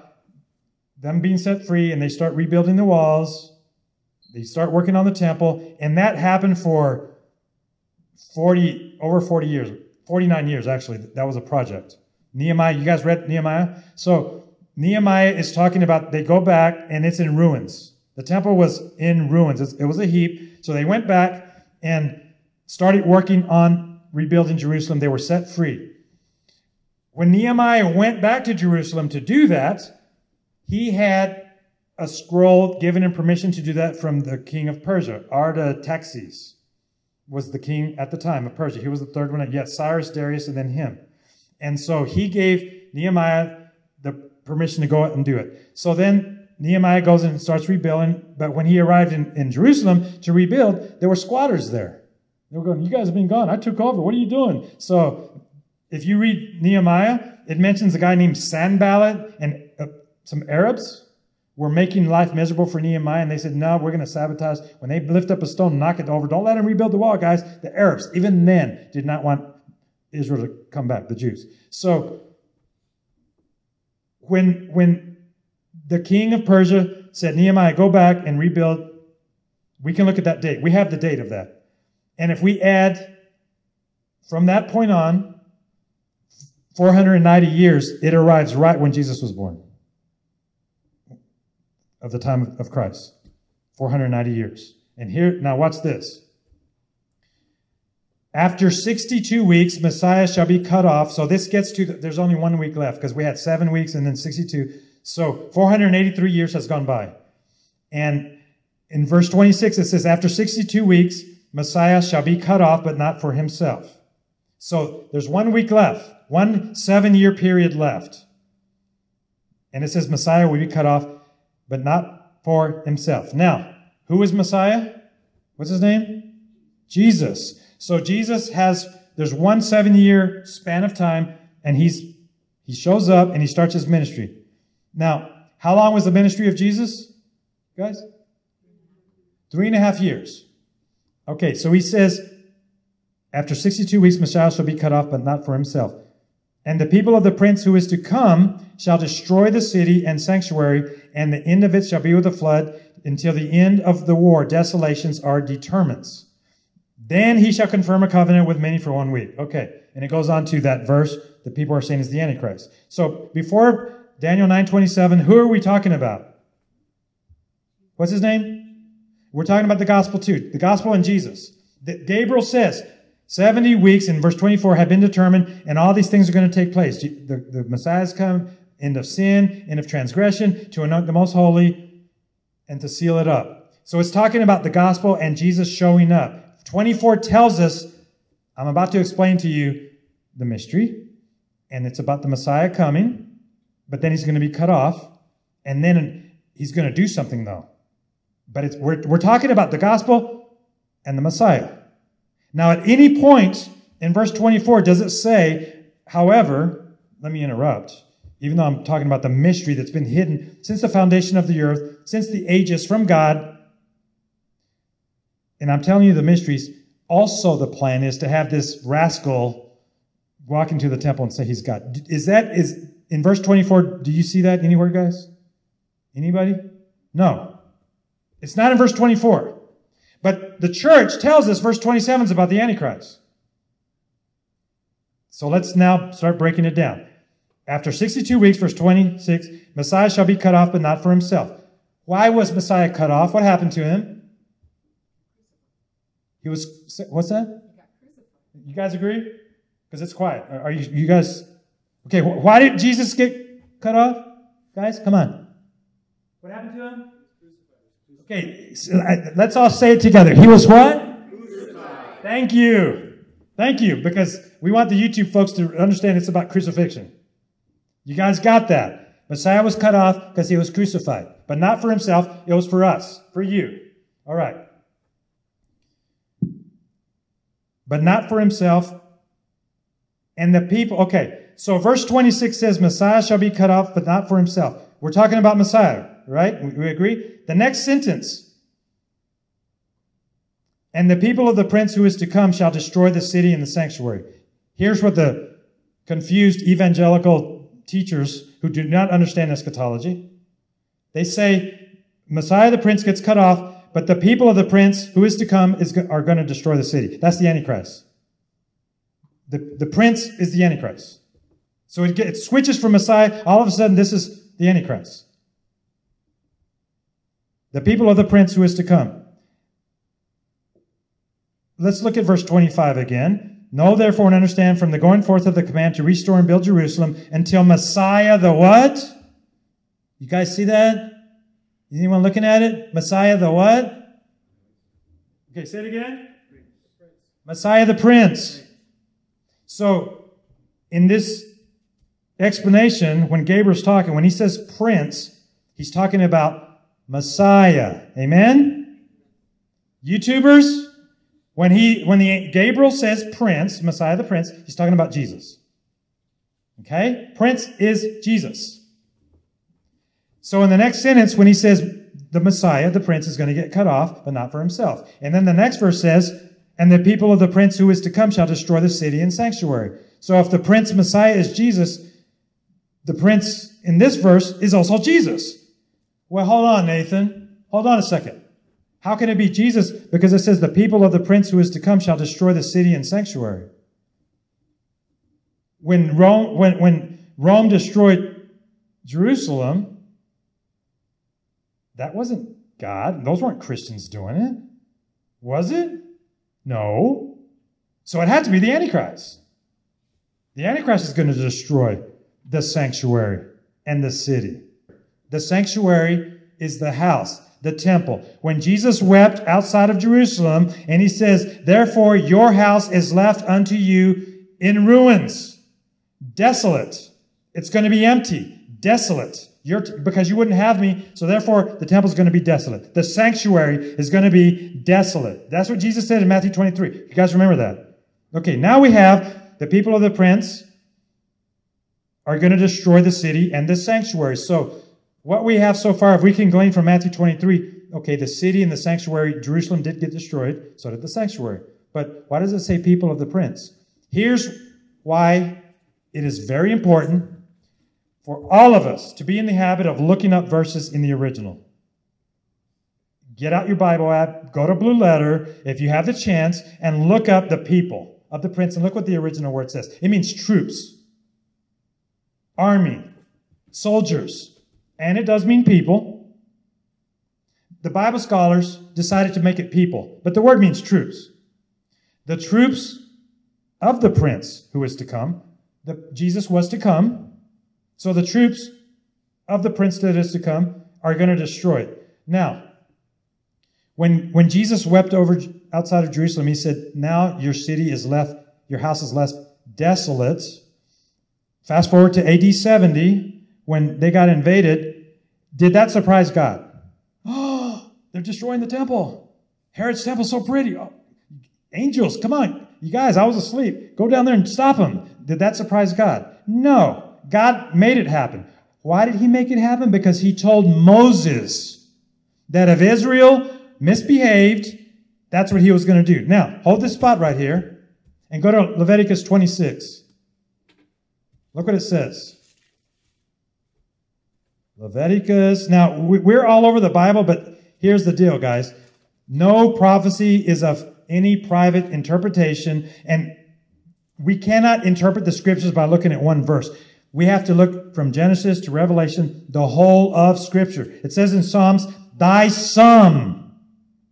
them being set free, and they start rebuilding the walls. They start working on the temple, and that happened for forty, over forty years, forty-nine years actually. That was a project. Nehemiah, you guys read Nehemiah? So Nehemiah is talking about they go back, and it's in ruins. The temple was in ruins. It was a heap. So they went back and started working on rebuilding Jerusalem. They were set free. When Nehemiah went back to Jerusalem to do that, he had a scroll given him permission to do that from the king of Persia. Artaxerxes was the king at the time of Persia. He was the third one. Yes, Cyrus, Darius, and then him. And so he gave Nehemiah the permission to go out and do it. So then Nehemiah goes and starts rebuilding. But when he arrived in, in Jerusalem to rebuild, there were squatters there. They were going, you guys have been gone. I took over. What are you doing? So if you read Nehemiah, it mentions a guy named Sanballat and some Arabs were making life miserable for Nehemiah, and they said, no, we're going to sabotage. When they lift up a stone, knock it over. Don't let them rebuild the wall, guys. The Arabs, even then, did not want Israel to come back, the Jews. So when, when the king of Persia said, Nehemiah, go back and rebuild, we can look at that date. We have the date of that. And if we add from that point on, four hundred ninety years, it arrives right when Jesus was born. Of the time of Christ, four hundred ninety years. And here, now watch this. After sixty-two weeks, Messiah shall be cut off. So this gets to, the, there's only one week left because we had seven weeks and then sixty-two. So four hundred eighty-three years has gone by. And in verse twenty-six, it says, after sixty-two weeks, Messiah shall be cut off, but not for himself. So there's one week left, one seven-year period left. And it says Messiah will be cut off, but not for himself. Now, who is Messiah? What's his name? Jesus. So Jesus has, there's one seven-year span of time, and he's he shows up and he starts his ministry. Now, how long was the ministry of Jesus, guys? Three and a half years. Okay, so he says, after sixty-two weeks, Messiah shall be cut off, but not for himself. And the people of the prince who is to come shall destroy the city and sanctuary, and the end of it shall be with a flood until the end of the war. Desolations are determinants. Then he shall confirm a covenant with many for one week. Okay, and it goes on to that verse that people are saying is the Antichrist. So before Daniel nine twenty-seven, who are we talking about? What's his name? We're talking about the gospel too, the gospel and Jesus. That Gabriel says, seventy weeks in verse twenty-four have been determined, and all these things are going to take place. The, the Messiah has come, end of sin, end of transgression, to anoint the most holy, and to seal it up. So it's talking about the gospel and Jesus showing up. twenty-four tells us, I'm about to explain to you the mystery, and it's about the Messiah coming, but then he's going to be cut off, and then he's going to do something, though. But it's, we're, we're talking about the gospel and the Messiah. Now, at any point in verse twenty-four, does it say, however, let me interrupt, even though I'm talking about the mystery that's been hidden since the foundation of the earth, since the ages from God, and I'm telling you the mysteries, also the plan is to have this rascal walk into the temple and say he's God. Is that, is in verse twenty-four, do you see that anywhere, guys? Anybody? No. It's not in verse twenty-four. But the church tells us verse twenty-seven is about the Antichrist. So let's now start breaking it down. After sixty-two weeks, verse twenty-six, Messiah shall be cut off, but not for himself. Why was Messiah cut off? What happened to him? He was, what's that? You guys agree? Because it's quiet. Are you, you guys, okay, why did Jesus get cut off? Guys, come on. What happened to him? Okay, so let's all say it together. He was what? Crucified. Thank you. Thank you, because we want the YouTube folks to understand it's about crucifixion. You guys got that. Messiah was cut off because he was crucified, but not for himself. It was for us, for you. All right. But not for himself and the people. Okay, so verse twenty-six says, Messiah shall be cut off, but not for himself. We're talking about Messiah. Right? We agree? The next sentence. And the people of the prince who is to come shall destroy the city and the sanctuary. Here's what the confused evangelical teachers who do not understand eschatology. They say, Messiah the prince gets cut off, but the people of the prince who is to come is, are going to destroy the city. That's the Antichrist. The, the prince is the Antichrist. So it, it switches from Messiah. All of a sudden, this is the Antichrist. The people of the prince who is to come. Let's look at verse twenty-five again. Know therefore and understand from the going forth of the command to restore and build Jerusalem until Messiah the what? You guys see that? Anyone looking at it? Messiah the what? Okay, say it again. Messiah the prince. So in this explanation, when Gabriel's talking, when he says prince, he's talking about Messiah. Amen? YouTubers, when he when the Gabriel says prince, Messiah the prince, he's talking about Jesus. Okay? Prince is Jesus. So in the next sentence, when he says the Messiah, the prince, is going to get cut off, but not for himself. And then the next verse says, and the people of the prince who is to come shall destroy the city and sanctuary. So if the prince Messiah is Jesus, the prince in this verse is also Jesus. Well, hold on, Nathan. Hold on a second. How can it be Jesus? Because it says the people of the prince who is to come shall destroy the city and sanctuary. When Rome, when, when Rome destroyed Jerusalem, that wasn't God. Those weren't Christians doing it. Was it? No. So it had to be the Antichrist. The Antichrist is going to destroy the sanctuary and the city. The sanctuary is the house, the temple. When Jesus wept outside of Jerusalem, and he says, therefore your house is left unto you in ruins, desolate. It's going to be empty, desolate. You're t- because you wouldn't have me, so therefore the temple is going to be desolate. The sanctuary is going to be desolate. That's what Jesus said in Matthew twenty-three. You guys remember that? Okay, now we have the people of the prince are going to destroy the city and the sanctuary. So what we have so far, if we can glean from Matthew twenty-three, okay, the city and the sanctuary, Jerusalem did get destroyed, so did the sanctuary. But why does it say people of the prince? Here's why it is very important for all of us to be in the habit of looking up verses in the original. Get out your Bible app, go to Blue Letter, if you have the chance, and look up the people of the prince, and look what the original word says. It means troops, army, soldiers, and it does mean people. The Bible scholars decided to make it people, but the word means troops. The troops of the prince who is to come, the, Jesus was to come, so the troops of the prince that is to come are going to destroy it. Now, when when Jesus wept over outside of Jerusalem, he said, now your city is left, your house is left desolate. Fast forward to A D seventy, when they got invaded, did that surprise God? Oh, they're destroying the temple. Herod's temple's so pretty. Oh, angels, come on. You guys, I was asleep. Go down there and stop them. Did that surprise God? No. God made it happen. Why did he make it happen? Because he told Moses that if Israel misbehaved, that's what he was going to do. Now, hold this spot right here and go to Leviticus twenty-six. Look what it says. Leviticus. Now, we're all over the Bible, but here's the deal, guys. No prophecy is of any private interpretation, and we cannot interpret the scriptures by looking at one verse. We have to look from Genesis to Revelation, the whole of Scripture. It says in Psalms, thy sum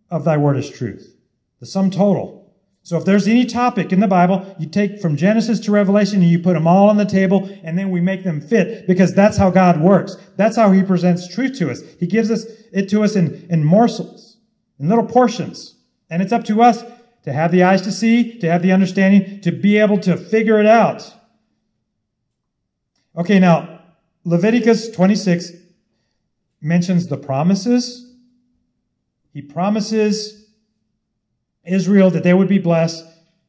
of thy word is truth. The sum total. So if there's any topic in the Bible, you take from Genesis to Revelation and you put them all on the table, and then we make them fit, because that's how God works. That's how he presents truth to us. He gives us it to us in, in morsels, in little portions. And it's up to us to have the eyes to see, to have the understanding, to be able to figure it out. Okay, now, Leviticus twenty-six mentions the promises. He promises Israel that they would be blessed.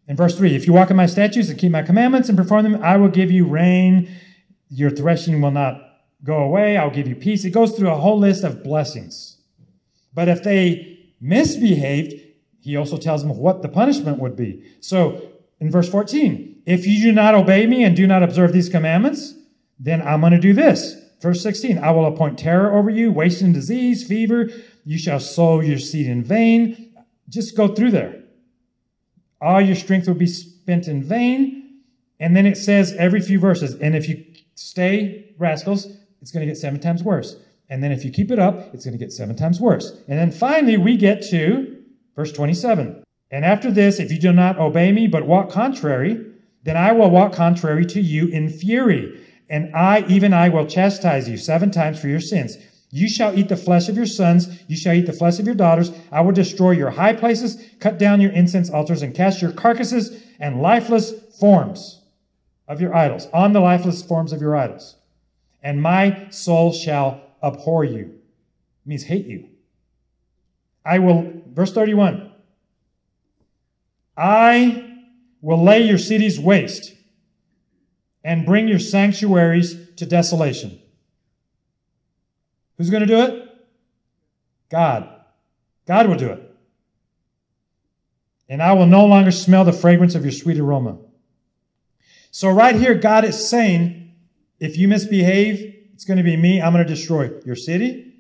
In verse three, if you walk in my statutes and keep my commandments and perform them, I will give you rain. Your threshing will not go away. I'll give you peace. It goes through a whole list of blessings. But if they misbehaved, he also tells them what the punishment would be. So in verse fourteen, if you do not obey me and do not observe these commandments, then I'm going to do this. Verse sixteen, I will appoint terror over you, wasting disease, fever. You shall sow your seed in vain. Just go through there. All your strength will be spent in vain. And then it says every few verses, and if you stay rascals, it's going to get seven times worse. And then if you keep it up, it's going to get seven times worse. And then finally we get to verse twenty-seven. And after this, if you do not obey me but walk contrary, then I will walk contrary to you in fury. And I, even I, will chastise you seven times for your sins. You shall eat the flesh of your sons. You shall eat the flesh of your daughters. I will destroy your high places, cut down your incense altars, and cast your carcasses and lifeless forms of your idols, on the lifeless forms of your idols. And my soul shall abhor you. It means hate you. I will, verse thirty-one, I will lay your cities waste and bring your sanctuaries to desolation. Who's going to do it? God. God will do it. And I will no longer smell the fragrance of your sweet aroma. So right here, God is saying, if you misbehave, it's going to be me. I'm going to destroy your city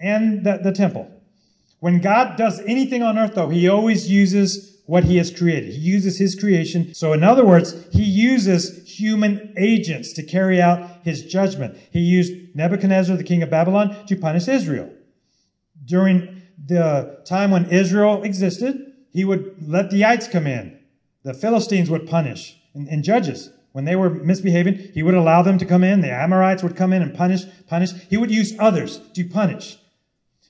and the, the temple. When God does anything on earth, though, he always uses what he has created. He uses his creation. So in other words, he uses human agents to carry out his judgment. He used Nebuchadnezzar, the king of Babylon, to punish Israel. During the time when Israel existed, he would let the ites come in. The Philistines would punish. And, and judges, when they were misbehaving, he would allow them to come in. The Amorites would come in and punish, punish. He would use others to punish.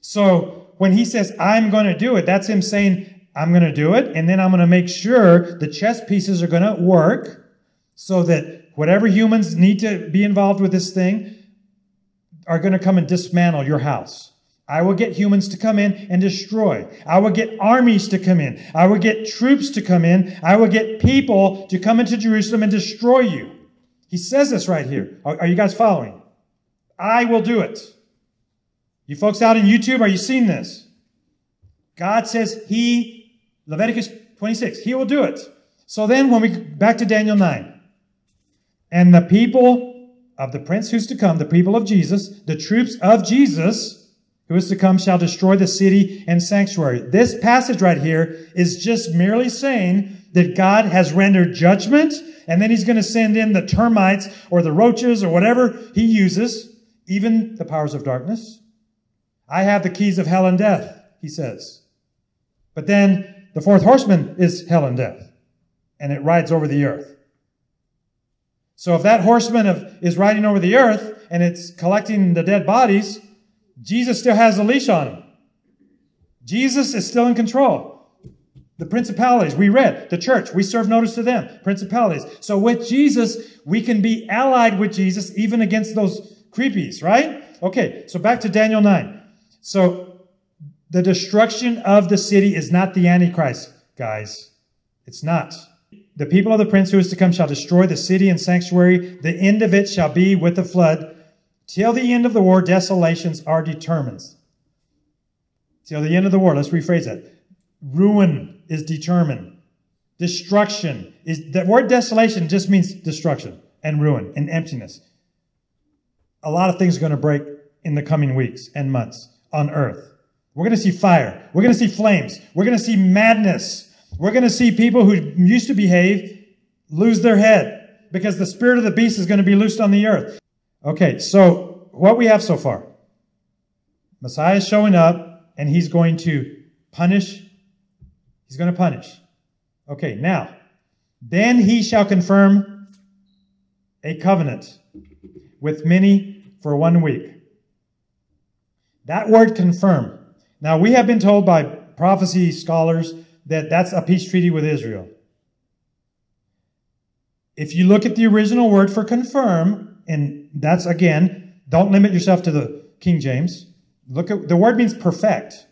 So when he says, I'm going to do it, that's him saying, I'm going to do it, and then I'm going to make sure the chess pieces are going to work so that whatever humans need to be involved with this thing are going to come and dismantle your house. I will get humans to come in and destroy. I will get armies to come in. I will get troops to come in. I will get people to come into Jerusalem and destroy you. He says this right here. Are, are you guys following? I will do it. You folks out on YouTube, are you seeing this? God says he Leviticus twenty-six, he will do it. So then when we back to Daniel nine, and the people of the prince who's to come, the people of Jesus, the troops of Jesus who is to come shall destroy the city and sanctuary. This passage right here is just merely saying that God has rendered judgment, and then he's going to send in the termites or the roaches or whatever he uses, even the powers of darkness. I have the keys of hell and death, he says. But then the fourth horseman is hell and death, and it rides over the earth. So if that horseman of, is riding over the earth and it's collecting the dead bodies, Jesus still has a leash on him. Jesus is still in control. The principalities, we read, the church, we serve notice to them, principalities. So with Jesus, we can be allied with Jesus even against those creepies, right? Okay, so back to Daniel nine. So the destruction of the city is not the Antichrist, guys. It's not. The people of the prince who is to come shall destroy the city and sanctuary. The end of it shall be with the flood. Till the end of the war, desolations are determined. Till the end of the war, let's rephrase that. Ruin is determined. Destruction is, the word desolation just means destruction and ruin and emptiness. A lot of things are going to break in the coming weeks and months on earth. We're going to see fire. We're going to see flames. We're going to see madness. We're going to see people who used to behave lose their head because the spirit of the beast is going to be loosed on the earth. Okay, so what we have so far. Messiah is showing up and he's going to punish. He's going to punish. Okay, now, then he shall confirm a covenant with many for one week. That word confirm. Now, we have been told by prophecy scholars that that's a peace treaty with Israel. If you look at the original word for confirm, and that's, again, don't limit yourself to the King James. Look at the word means perfect.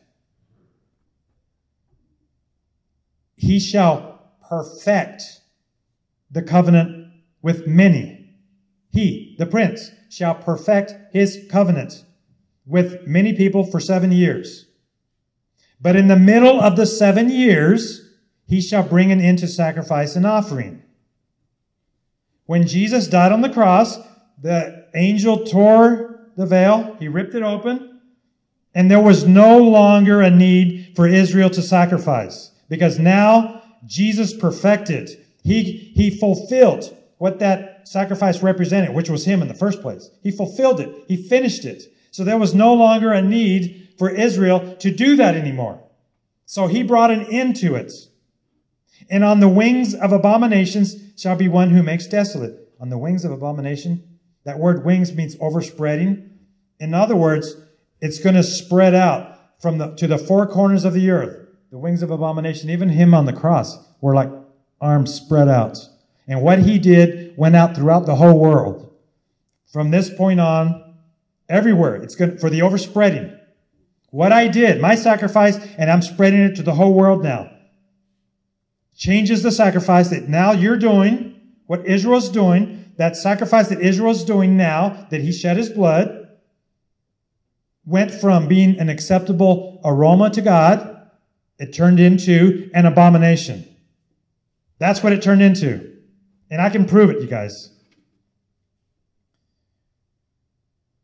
He shall perfect the covenant with many. He, the prince, shall perfect his covenant with many people for seven years. But in the middle of the seven years, he shall bring an end to sacrifice and offering. When Jesus died on the cross, the angel tore the veil. He ripped it open. And there was no longer a need for Israel to sacrifice. Because now Jesus perfected. He, he fulfilled what that sacrifice represented, which was him in the first place. He fulfilled it. He finished it. So there was no longer a need for Israel to do that anymore. So he brought an end to it. And on the wings of abominations shall be one who makes desolate. On the wings of abomination, that word wings means overspreading. In other words, it's going to spread out from the, to the four corners of the earth. The wings of abomination, even him on the cross, were like arms spread out. And what he did went out throughout the whole world. From this point on, everywhere, it's going to, for the overspreading. What I did, my sacrifice, and I'm spreading it to the whole world now. Changes the sacrifice that now you're doing, what Israel's doing, that sacrifice that Israel's doing now, that he shed his blood, went from being an acceptable aroma to God, it turned into an abomination. That's what it turned into. And I can prove it, you guys.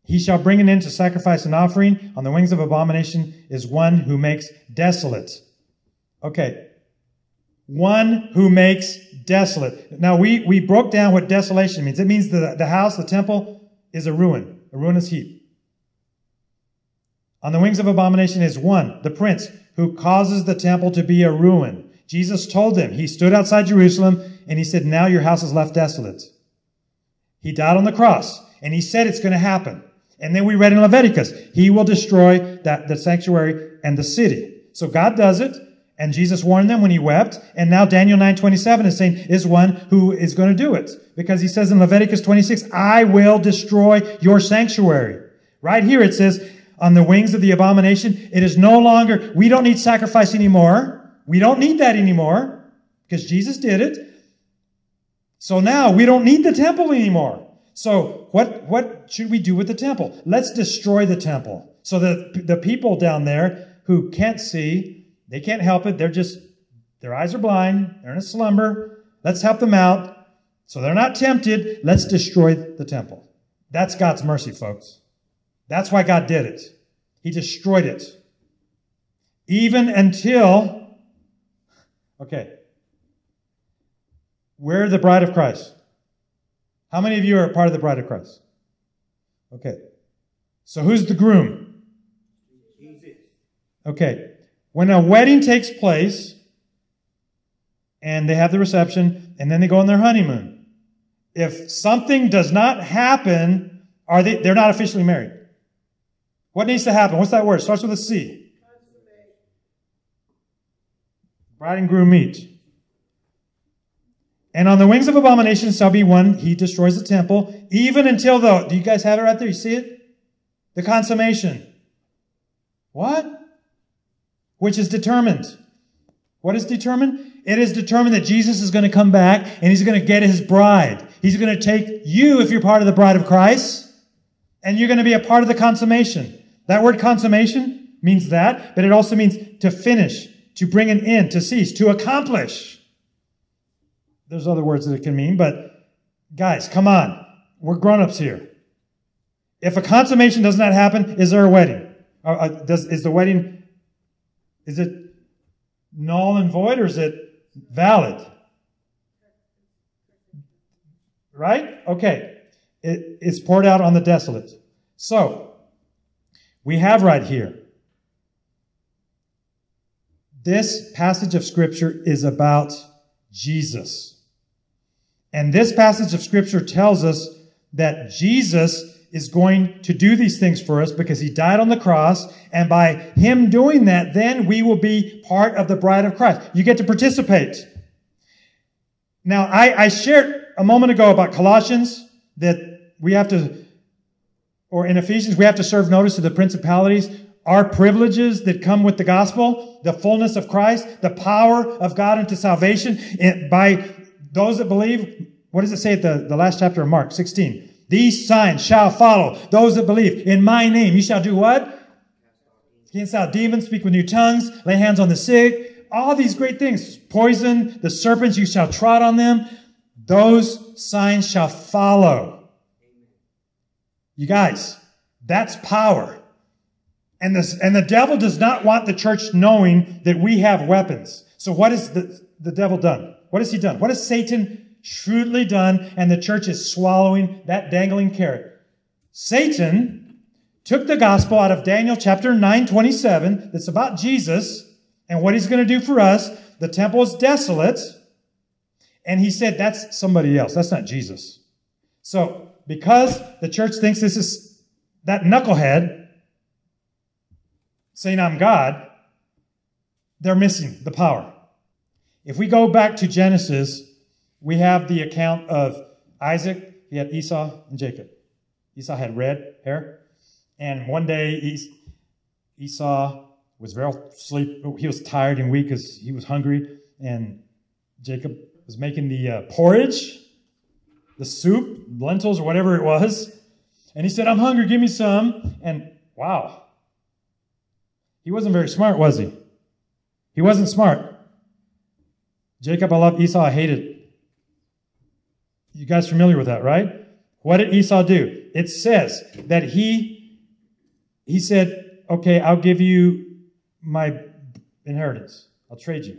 He shall bring an end to sacrifice and offering. On the wings of abomination is one who makes desolate. Okay. One who makes desolate. Now, we, we broke down what desolation means. It means the, the house, the temple, is a ruin, a ruinous heap. On the wings of abomination is one, the prince, who causes the temple to be a ruin. Jesus told them, he stood outside Jerusalem, and he said, now your house is left desolate. He died on the cross, and he said it's going to happen. And then we read in Leviticus, he will destroy that, the sanctuary and the city. So God does it, And Jesus warned them when he wept. And now Daniel nine twenty-seven is saying is one who is going to do it. Because he says in Leviticus twenty-six, I will destroy your sanctuary. Right here it says, on the wings of the abomination, it is no longer, we don't need sacrifice anymore. We don't need that anymore. Because Jesus did it. So now we don't need the temple anymore. So what, what should we do with the temple? Let's destroy the temple. So that the people down there who can't see, they can't help it. They're just, their eyes are blind. They're in a slumber. Let's help them out so they're not tempted. Let's destroy the temple. That's God's mercy, folks. That's why God did it. He destroyed it. Even until, okay, we're the bride of Christ. How many of you are part of the bride of Christ? Okay. So who's the groom? Okay. When a wedding takes place and they have the reception and then they go on their honeymoon, if something does not happen, are they, they're not officially married. What needs to happen? What's that word? It starts with a C. Bride and groom meet. And on the wings of abomination shall be one. He destroys the temple, even until the, do you guys have it right there? You see it? The consummation. What? Which is determined. What is determined? It is determined that Jesus is going to come back and he's going to get his bride. He's going to take you, if you're part of the bride of Christ, and you're going to be a part of the consummation. That word consummation means that, but it also means to finish, to bring an end, to cease, to accomplish. There's other words that it can mean, but guys, come on. We're grown-ups here. If a consummation does not happen, is there a wedding? Or does, is the wedding... Is it null and void or is it valid? Right? Okay. It, it's poured out on the desolate. So, we have right here. This passage of Scripture is about Jesus. And this passage of Scripture tells us that Jesus is going to do these things for us because he died on the cross, and by him doing that, then we will be part of the bride of Christ. You get to participate. Now, I, I shared a moment ago about Colossians, that we have to, or in Ephesians, we have to serve notice to the principalities, our privileges that come with the gospel, the fullness of Christ, the power of God unto salvation, and by those that believe. What does it say at the, the last chapter of Mark sixteen? These signs shall follow those that believe. In my name, you shall do what? Cast out demons, speak with new tongues, lay hands on the sick. All these great things. Poison, the serpents, you shall trod on them. Those signs shall follow. You guys, that's power. And, this, and the devil does not want the church knowing that we have weapons. So what has the, the devil done? What has he done? What has Satan done? Shrewdly done, and the church is swallowing that dangling carrot. Satan took the gospel out of Daniel chapter nine twenty-seven, that's about Jesus and what he's going to do for us. The temple is desolate, and he said that's somebody else, that's not Jesus. So because the church thinks this is that knucklehead saying I'm God, they're missing the power. If we go back to Genesis, we have the account of Isaac. He had Esau and Jacob. Esau had red hair. And one day Esau was very sleep. He was tired and weak because he was hungry. And Jacob was making the uh, porridge, the soup, lentils or whatever it was. And he said, I'm hungry, give me some. And wow, he wasn't very smart, was he? He wasn't smart. Jacob, I love Esau, I hate it. You guys familiar with that, right? What did Esau do? It says that he, he said, okay, I'll give you my inheritance. I'll trade you.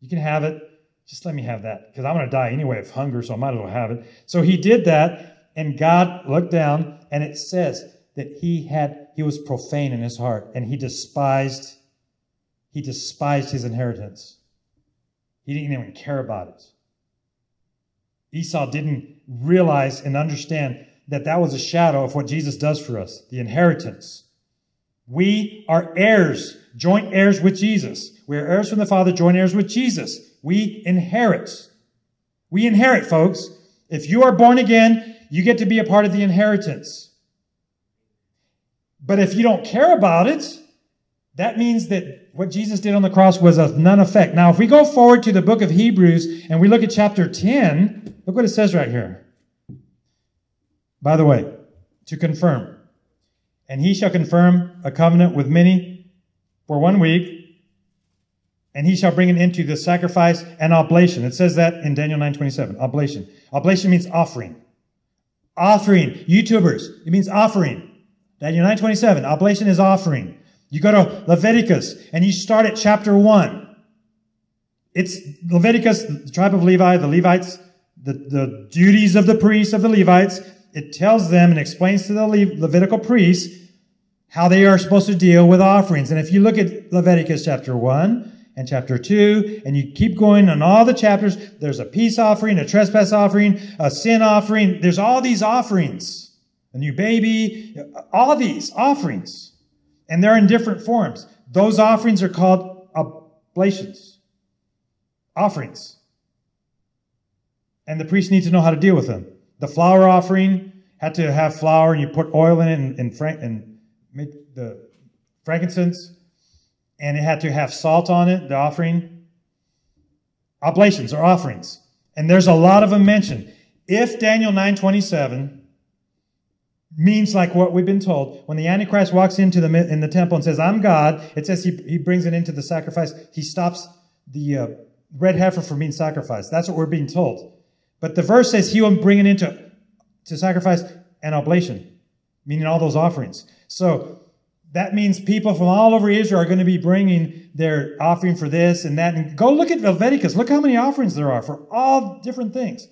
You can have it. Just let me have that because I'm going to die anyway of hunger, so I might as well have it. So he did that, and God looked down, and it says that he had, he was profane in his heart, and he despised, he despised his inheritance. He didn't even care about it. Esau didn't realize and understand that that was a shadow of what Jesus does for us, the inheritance. We are heirs joint heirs with Jesus. We are heirs from the Father, joint heirs with Jesus. We inherit. We inherit, folks. If you are born again, you get to be a part of the inheritance. But if you don't care about it, that means that what Jesus did on the cross was of none effect. Now, if we go forward to the book of Hebrews and we look at chapter ten, look what it says right here. By the way, to confirm. And he shall confirm a covenant with many for one week, and he shall bring an end to the sacrifice and oblation. It says that in Daniel nine twenty-seven, oblation. Oblation means offering. Offering. YouTubers, it means offering. Daniel nine twenty-seven, oblation is offering. You go to Leviticus, and you start at chapter one. It's Leviticus, the tribe of Levi, the Levites, the, the duties of the priests of the Levites. It tells them and explains to the Le- Levitical priests how they are supposed to deal with offerings. And if you look at Leviticus chapter one and chapter two, and you keep going on all the chapters, there's a peace offering, a trespass offering, a sin offering. There's all these offerings. A new baby, all these offerings. And they're in different forms. Those offerings are called oblations. Offerings. And the priest needs to know how to deal with them. The flour offering had to have flour, and you put oil in it and, and, frank, and make the frankincense. And it had to have salt on it, the offering. Oblations are offerings. And there's a lot of them mentioned. If Daniel nine twenty-seven means like what we've been told. When the Antichrist walks into the in the temple and says, I'm God, it says he, he brings it into the sacrifice. He stops the uh, red heifer from being sacrificed. That's what we're being told. But the verse says he will bring it into to sacrifice an oblation, meaning all those offerings. So that means people from all over Israel are going to be bringing their offering for this and that. And go look at Leviticus. Look how many offerings there are for all different things.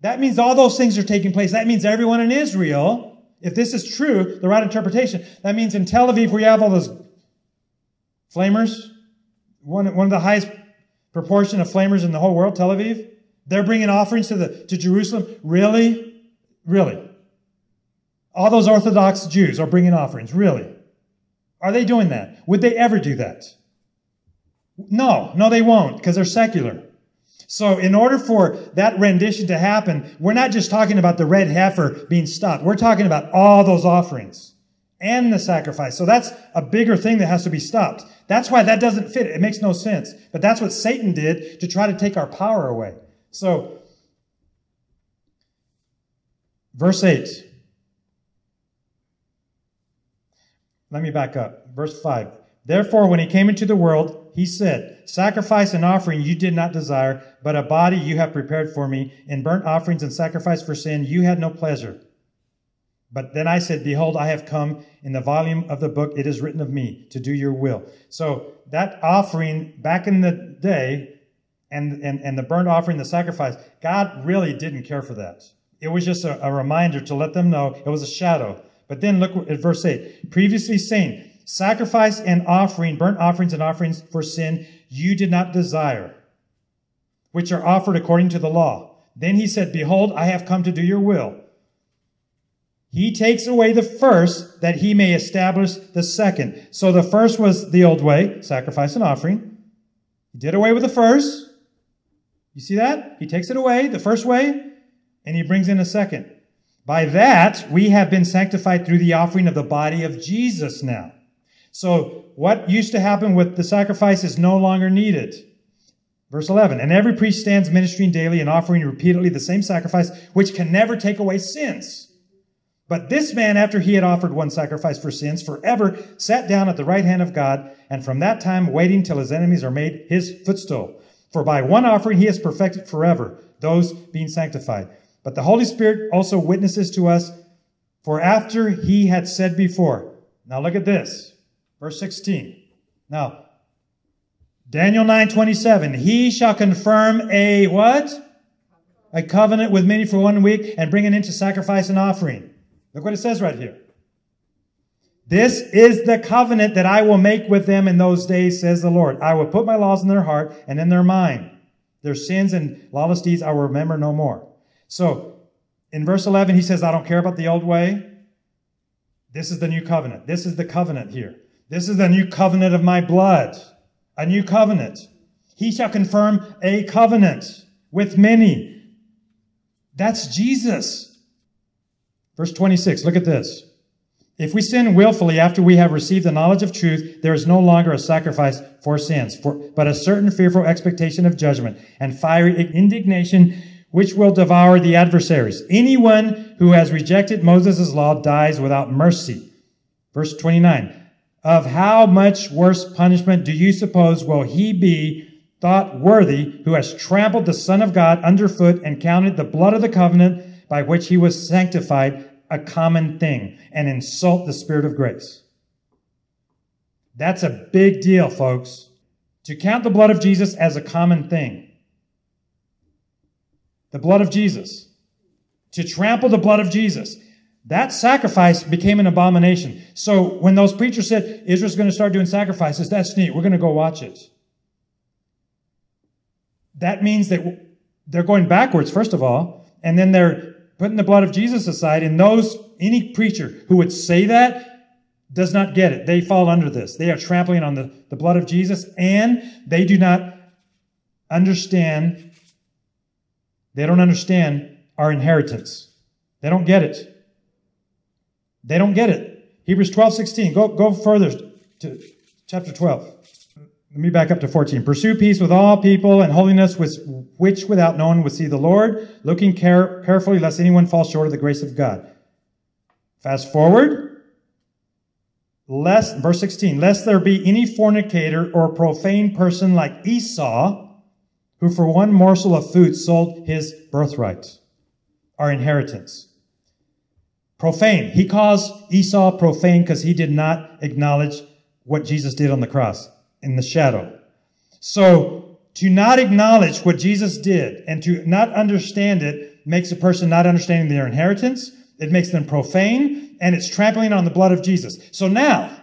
That means all those things are taking place. That means everyone in Israel... If this is true, the right interpretation, that means in Tel Aviv, where you have all those flamers, one, one of the highest proportion of flamers in the whole world, Tel Aviv, they're bringing offerings to, the, to Jerusalem. Really? Really? All those Orthodox Jews are bringing offerings. Really? Are they doing that? Would they ever do that? No. No, they won't, because they're secular. So in order for that rendition to happen, we're not just talking about the red heifer being stopped. We're talking about all those offerings and the sacrifice. So that's a bigger thing that has to be stopped. That's why that doesn't fit. It makes no sense. But that's what Satan did to try to take our power away. So, verse eight. Let me back up. Verse five. Therefore, when he came into the world... He said, sacrifice and offering you did not desire, but a body you have prepared for me. In burnt offerings and sacrifice for sin, you had no pleasure. But then I said, behold, I have come. In the volume of the book, it is written of me to do your will. So that offering back in the day and, and, and the burnt offering, the sacrifice, God really didn't care for that. It was just a, a reminder to let them know it was a shadow. But then look at verse eight, previously saying, sacrifice and offering, burnt offerings and offerings for sin, you did not desire, which are offered according to the law. Then he said, behold, I have come to do your will. He takes away the first that he may establish the second. So the first was the old way, sacrifice and offering. He did away with the first. You see that? He takes it away, the first way, and he brings in a second. By that, we have been sanctified through the offering of the body of Jesus now. So what used to happen with the sacrifice is no longer needed. Verse eleven, and every priest stands ministering daily and offering repeatedly the same sacrifice, which can never take away sins. But this man, after he had offered one sacrifice for sins forever, sat down at the right hand of God, and from that time waiting till his enemies are made his footstool. For by one offering he has perfected forever those being sanctified. But the Holy Spirit also witnesses to us, for after he had said before. Now look at this. Verse sixteen. Now, Daniel nine twenty-seven. He shall confirm a what? A covenant with many for one week and bring it into sacrifice and offering. Look what it says right here. This is the covenant that I will make with them in those days, says the Lord. I will put my laws in their heart and in their mind. Their sins and lawless deeds I will remember no more. So, in verse eleven, he says, I don't care about the old way. This is the new covenant. This is the covenant here. This is the new covenant of my blood, a new covenant. He shall confirm a covenant with many. That's Jesus. Verse twenty-six, look at this. If we sin willfully after we have received the knowledge of truth, there is no longer a sacrifice for sins, for, but a certain fearful expectation of judgment and fiery indignation which will devour the adversaries. Anyone who has rejected Moses' law dies without mercy. Verse twenty-nine, of how much worse punishment do you suppose will he be thought worthy who has trampled the Son of God underfoot and counted the blood of the covenant by which he was sanctified a common thing and insult the Spirit of grace? That's a big deal, folks. To count the blood of Jesus as a common thing. The blood of Jesus. To trample the blood of Jesus. That sacrifice became an abomination. So when those preachers said, Israel's going to start doing sacrifices, that's neat. We're going to go watch it. That means that they're going backwards, first of all, and then they're putting the blood of Jesus aside, and those, any preacher who would say that does not get it. They fall under this. They are trampling on the, the blood of Jesus, and they do not understand, they don't understand our inheritance. They don't get it. They don't get it. Hebrews twelve sixteen. Go, go further to chapter twelve. Let me back up to fourteen. Pursue peace with all people and holiness, with which without no one would see the Lord, looking care, carefully lest anyone fall short of the grace of God. Fast forward. Lest, verse sixteen. Lest there be any fornicator or profane person like Esau, who for one morsel of food sold his birthright, our inheritance. Profane. He calls Esau profane because he did not acknowledge what Jesus did on the cross in the shadow. So to not acknowledge what Jesus did and to not understand it makes a person not understanding their inheritance. It makes them profane, and it's trampling on the blood of Jesus. So now,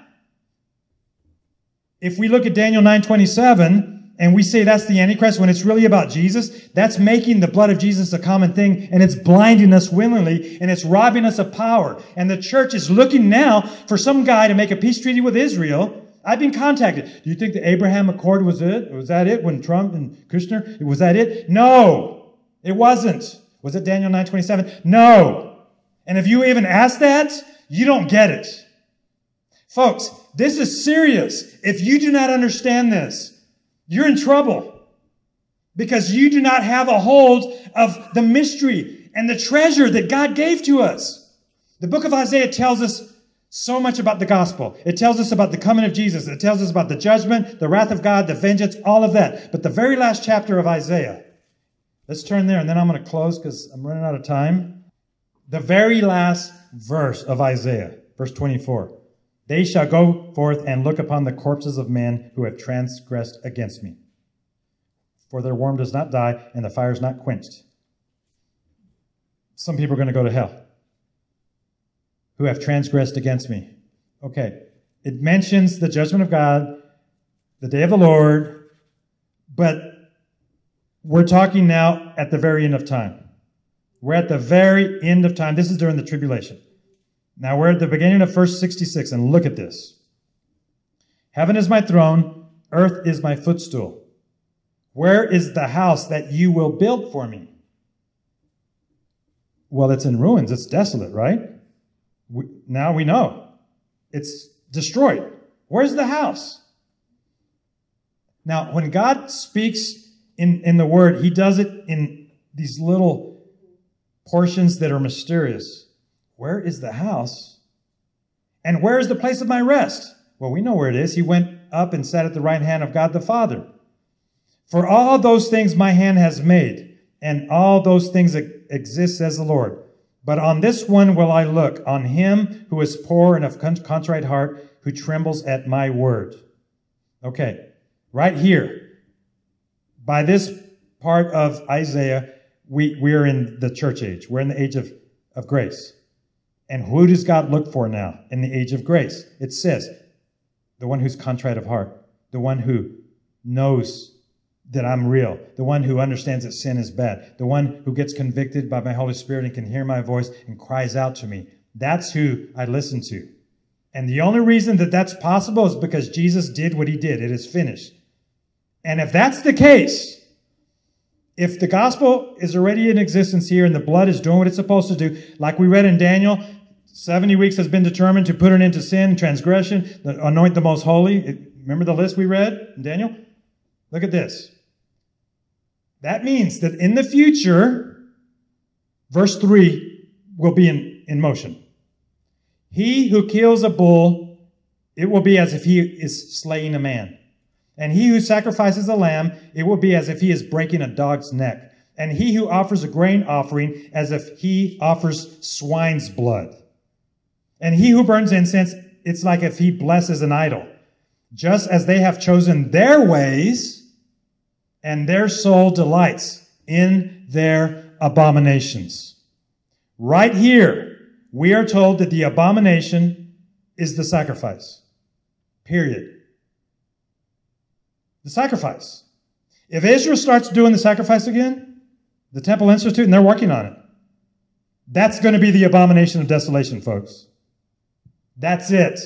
if we look at Daniel nine twenty-seven, and we say that's the Antichrist when it's really about Jesus, that's making the blood of Jesus a common thing, and it's blinding us willingly, and it's robbing us of power. And the church is looking now for some guy to make a peace treaty with Israel. I've been contacted. Do you think the Abraham Accord was it? Was that it when Trump and Kushner? Was that it? No, it wasn't. Was it Daniel nine twenty-seven? No. And if you even ask that, you don't get it. Folks, this is serious. If you do not understand this, you're in trouble, because you do not have a hold of the mystery and the treasure that God gave to us. The book of Isaiah tells us so much about the gospel. It tells us about the coming of Jesus. It tells us about the judgment, the wrath of God, the vengeance, all of that. But the very last chapter of Isaiah, let's turn there, and then I'm going to close because I'm running out of time. The very last verse of Isaiah, verse twenty-four. They shall go forth and look upon the corpses of men who have transgressed against me. For their worm does not die, and the fire is not quenched. Some people are going to go to hell who have transgressed against me. Okay, it mentions the judgment of God, the day of the Lord, but we're talking now at the very end of time. We're at the very end of time. This is during the tribulation. Now we're at the beginning of verse sixty-six, and look at this. Heaven is my throne, earth is my footstool. Where is the house that you will build for me? Well, it's in ruins. It's desolate, right? We, now we know. It's destroyed. Where's the house? Now, when God speaks in, in the Word, He does it in these little portions that are mysterious. Where is the house? And where is the place of my rest? Well, we know where it is. He went up and sat at the right hand of God the Father. For all those things my hand has made, and all those things exist, says the Lord. But on this one will I look, on him who is poor and of contrite heart, who trembles at my word. Okay, right here, by this part of Isaiah, we, we're in the church age. We're in the age of, of grace. And who does God look for now in the age of grace? It says, the one who's contrite of heart, the one who knows that I'm real, the one who understands that sin is bad, the one who gets convicted by my Holy Spirit and can hear my voice and cries out to me. That's who I listen to. And the only reason that that's possible is because Jesus did what he did. It is finished. And if that's the case, if the gospel is already in existence here and the blood is doing what it's supposed to do, like we read in Daniel, seventy weeks has been determined to put an end to sin, transgression, anoint the most holy. Remember the list we read in Daniel? Look at this. That means that in the future, verse three will be in, in motion. He who kills a bull, it will be as if he is slaying a man. And he who sacrifices a lamb, it will be as if he is breaking a dog's neck. And he who offers a grain offering, as if he offers swine's blood. And he who burns incense, it's like if he blesses an idol. Just as they have chosen their ways, and their soul delights in their abominations. Right here, we are told that the abomination is the sacrifice. Period. The sacrifice. If Israel starts doing the sacrifice again, the Temple Institute, and they're working on it, that's going to be the abomination of desolation, folks. That's it.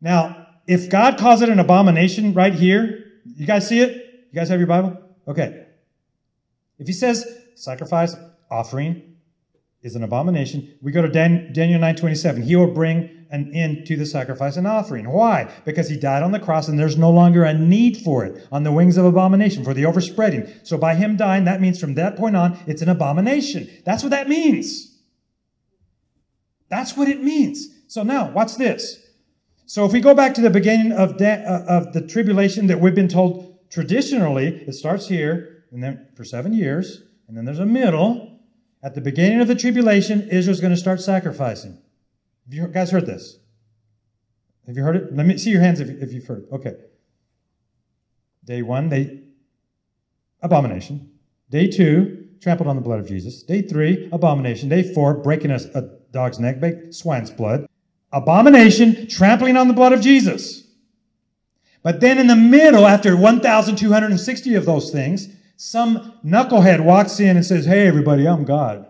Now, if God calls it an abomination right here, you guys see it? You guys have your Bible? Okay. If he says sacrifice, offering is an abomination, we go to Dan- Daniel nine twenty-seven. He will bring an end to the sacrifice and offering. Why? Because he died on the cross and there's no longer a need for it on the wings of abomination, for the overspreading. So by him dying, that means from that point on, it's an abomination. That's what that means. That's what it means. So now, watch this. So if we go back to the beginning of, da- uh, of the tribulation that we've been told traditionally, it starts here and then for seven years, and then there's a middle. At the beginning of the tribulation, Israel's going to start sacrificing. Have you guys heard this? Have you heard it? Let me see your hands if, if you've heard it. Okay. Day one, they abomination. Day two, trampled on the blood of Jesus. Day three, abomination. Day four, breaking a, a dog's neck, swine's blood. Abomination, trampling on the blood of Jesus. But then in the middle, after one thousand two hundred sixty of those things, some knucklehead walks in and says, hey, everybody, I'm God.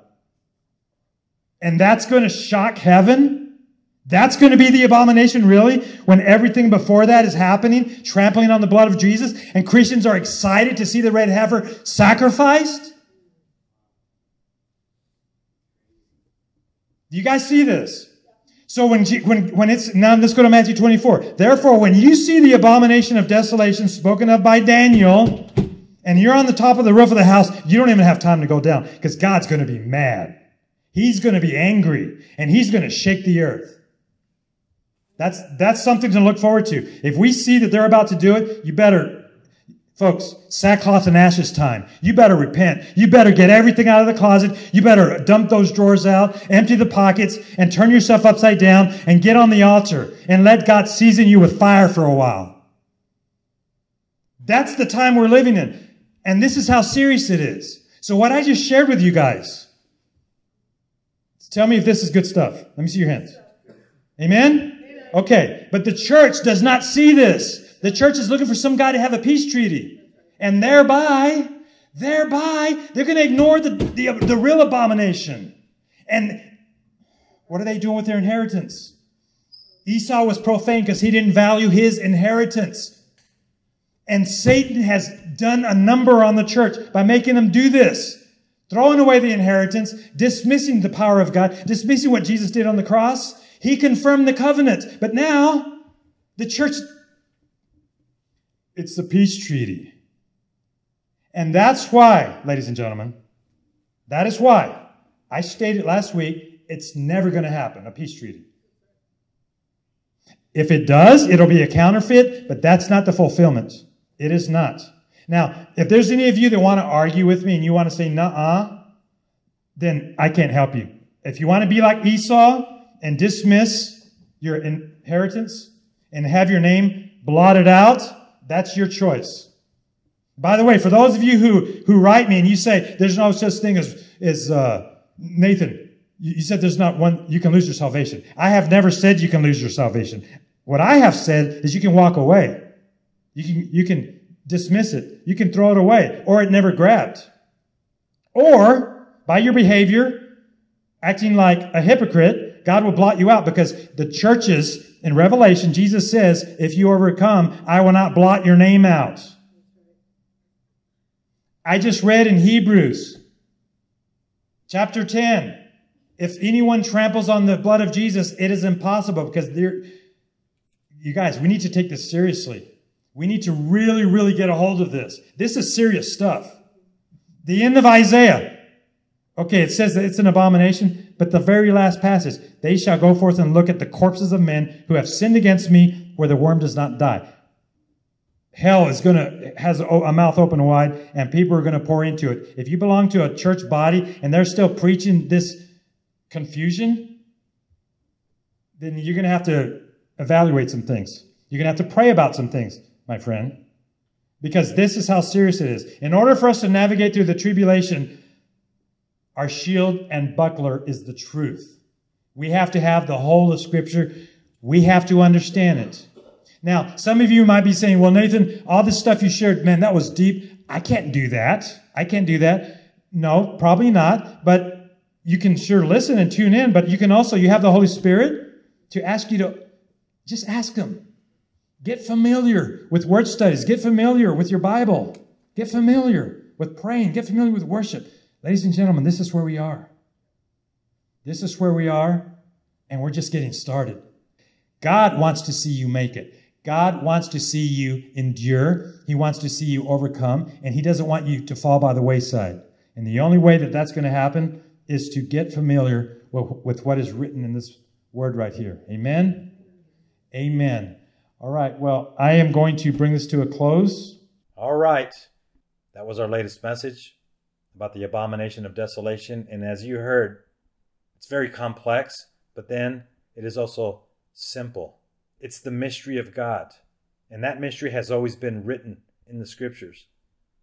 And that's going to shock heaven? That's going to be the abomination, really? When everything before that is happening, trampling on the blood of Jesus, and Christians are excited to see the red heifer sacrificed? Do you guys see this? So when, when, when it's, now let's go to Matthew twenty-four. Therefore, when you see the abomination of desolation spoken of by Daniel, and you're on the top of the roof of the house, you don't even have time to go down, because God's going to be mad. He's going to be angry, and he's going to shake the earth. That's, that's something to look forward to. If we see that they're about to do it, you better, folks, sackcloth and ashes time. You better repent. You better get everything out of the closet. You better dump those drawers out, empty the pockets, and turn yourself upside down and get on the altar and let God season you with fire for a while. That's the time we're living in. And this is how serious it is. So what I just shared with you guys, tell me if this is good stuff. Let me see your hands. Amen? Okay. But the church does not see this. The church is looking for some guy to have a peace treaty. And thereby, thereby, they're going to ignore the, the, the real abomination. And what are they doing with their inheritance? Esau was profane because he didn't value his inheritance. And Satan has done a number on the church by making them do this. Throwing away the inheritance, dismissing the power of God, dismissing what Jesus did on the cross. He confirmed the covenant. But now, the church... it's the peace treaty. And that's why, ladies and gentlemen, that is why I stated last week, it's never going to happen, a peace treaty. If it does, it'll be a counterfeit, but that's not the fulfillment. It is not. Now, if there's any of you that want to argue with me and you want to say, nuh-uh, then I can't help you. If you want to be like Esau and dismiss your inheritance and have your name blotted out, that's your choice. By the way, for those of you who, who write me and you say, there's no such thing as, as uh, Nathan, you, you said there's not one, you can lose your salvation. I have never said you can lose your salvation. What I have said is you can walk away. You can, you can dismiss it. You can throw it away. Or it never grabbed. Or, by your behavior, acting like a hypocrite, that God will blot you out, because the churches in Revelation, Jesus says, if you overcome, I will not blot your name out. I just read in Hebrews chapter ten, if anyone tramples on the blood of Jesus, it is impossible, because there, you guys, we need to take this seriously. We need to really, really get a hold of this. This is serious stuff. The end of Isaiah. Okay, it says that it's an abomination, but the very last passage, they shall go forth and look at the corpses of men who have sinned against me, where the worm does not die. Hell is going to, has a mouth open wide, and people are going to pour into it. If you belong to a church body and they're still preaching this confusion, then you're going to have to evaluate some things. You're going to have to pray about some things, my friend, because this is how serious it is. In order for us to navigate through the tribulation, our shield and buckler is the truth. We have to have the whole of Scripture. We have to understand it. Now, some of you might be saying, well, Nathan, all this stuff you shared, man, that was deep. I can't do that. I can't do that. No, probably not. But you can sure listen and tune in. But you can also, you have the Holy Spirit to ask you to, just ask Him. Get familiar with word studies. Get familiar with your Bible. Get familiar with praying. Get familiar with worship. Ladies and gentlemen, this is where we are. This is where we are, and we're just getting started. God wants to see you make it. God wants to see you endure. He wants to see you overcome, and He doesn't want you to fall by the wayside. And the only way that that's going to happen is to get familiar with what is written in this word right here. Amen? Amen. All right, well, I am going to bring this to a close. All right. That was our latest message about the abomination of desolation. And as you heard, it's very complex, but then it is also simple. It's the mystery of God. And that mystery has always been written in the Scriptures.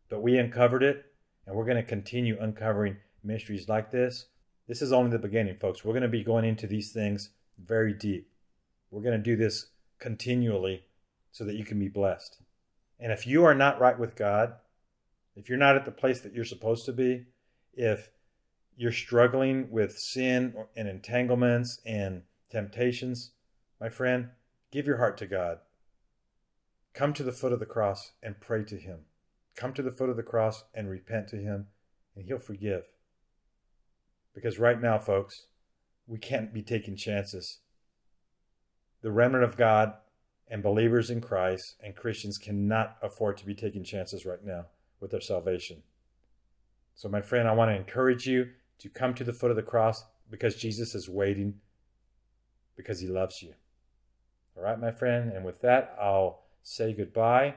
But we uncovered it, and we're going to continue uncovering mysteries like this. This is only the beginning, folks. We're going to be going into these things very deep. We're going to do this continually so that you can be blessed. And if you are not right with God, if you're not at the place that you're supposed to be, if you're struggling with sin and entanglements and temptations, my friend, give your heart to God. Come to the foot of the cross and pray to Him. Come to the foot of the cross and repent to Him, and He'll forgive. Because right now, folks, we can't be taking chances. The remnant of God and believers in Christ and Christians cannot afford to be taking chances right now with their salvation. So, my friend, I want to encourage you to come to the foot of the cross, because Jesus is waiting, because He loves you. All right, my friend, and with that, I'll say goodbye.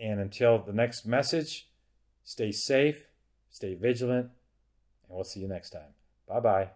And until the next message, stay safe, stay vigilant, and we'll see you next time. Bye-bye.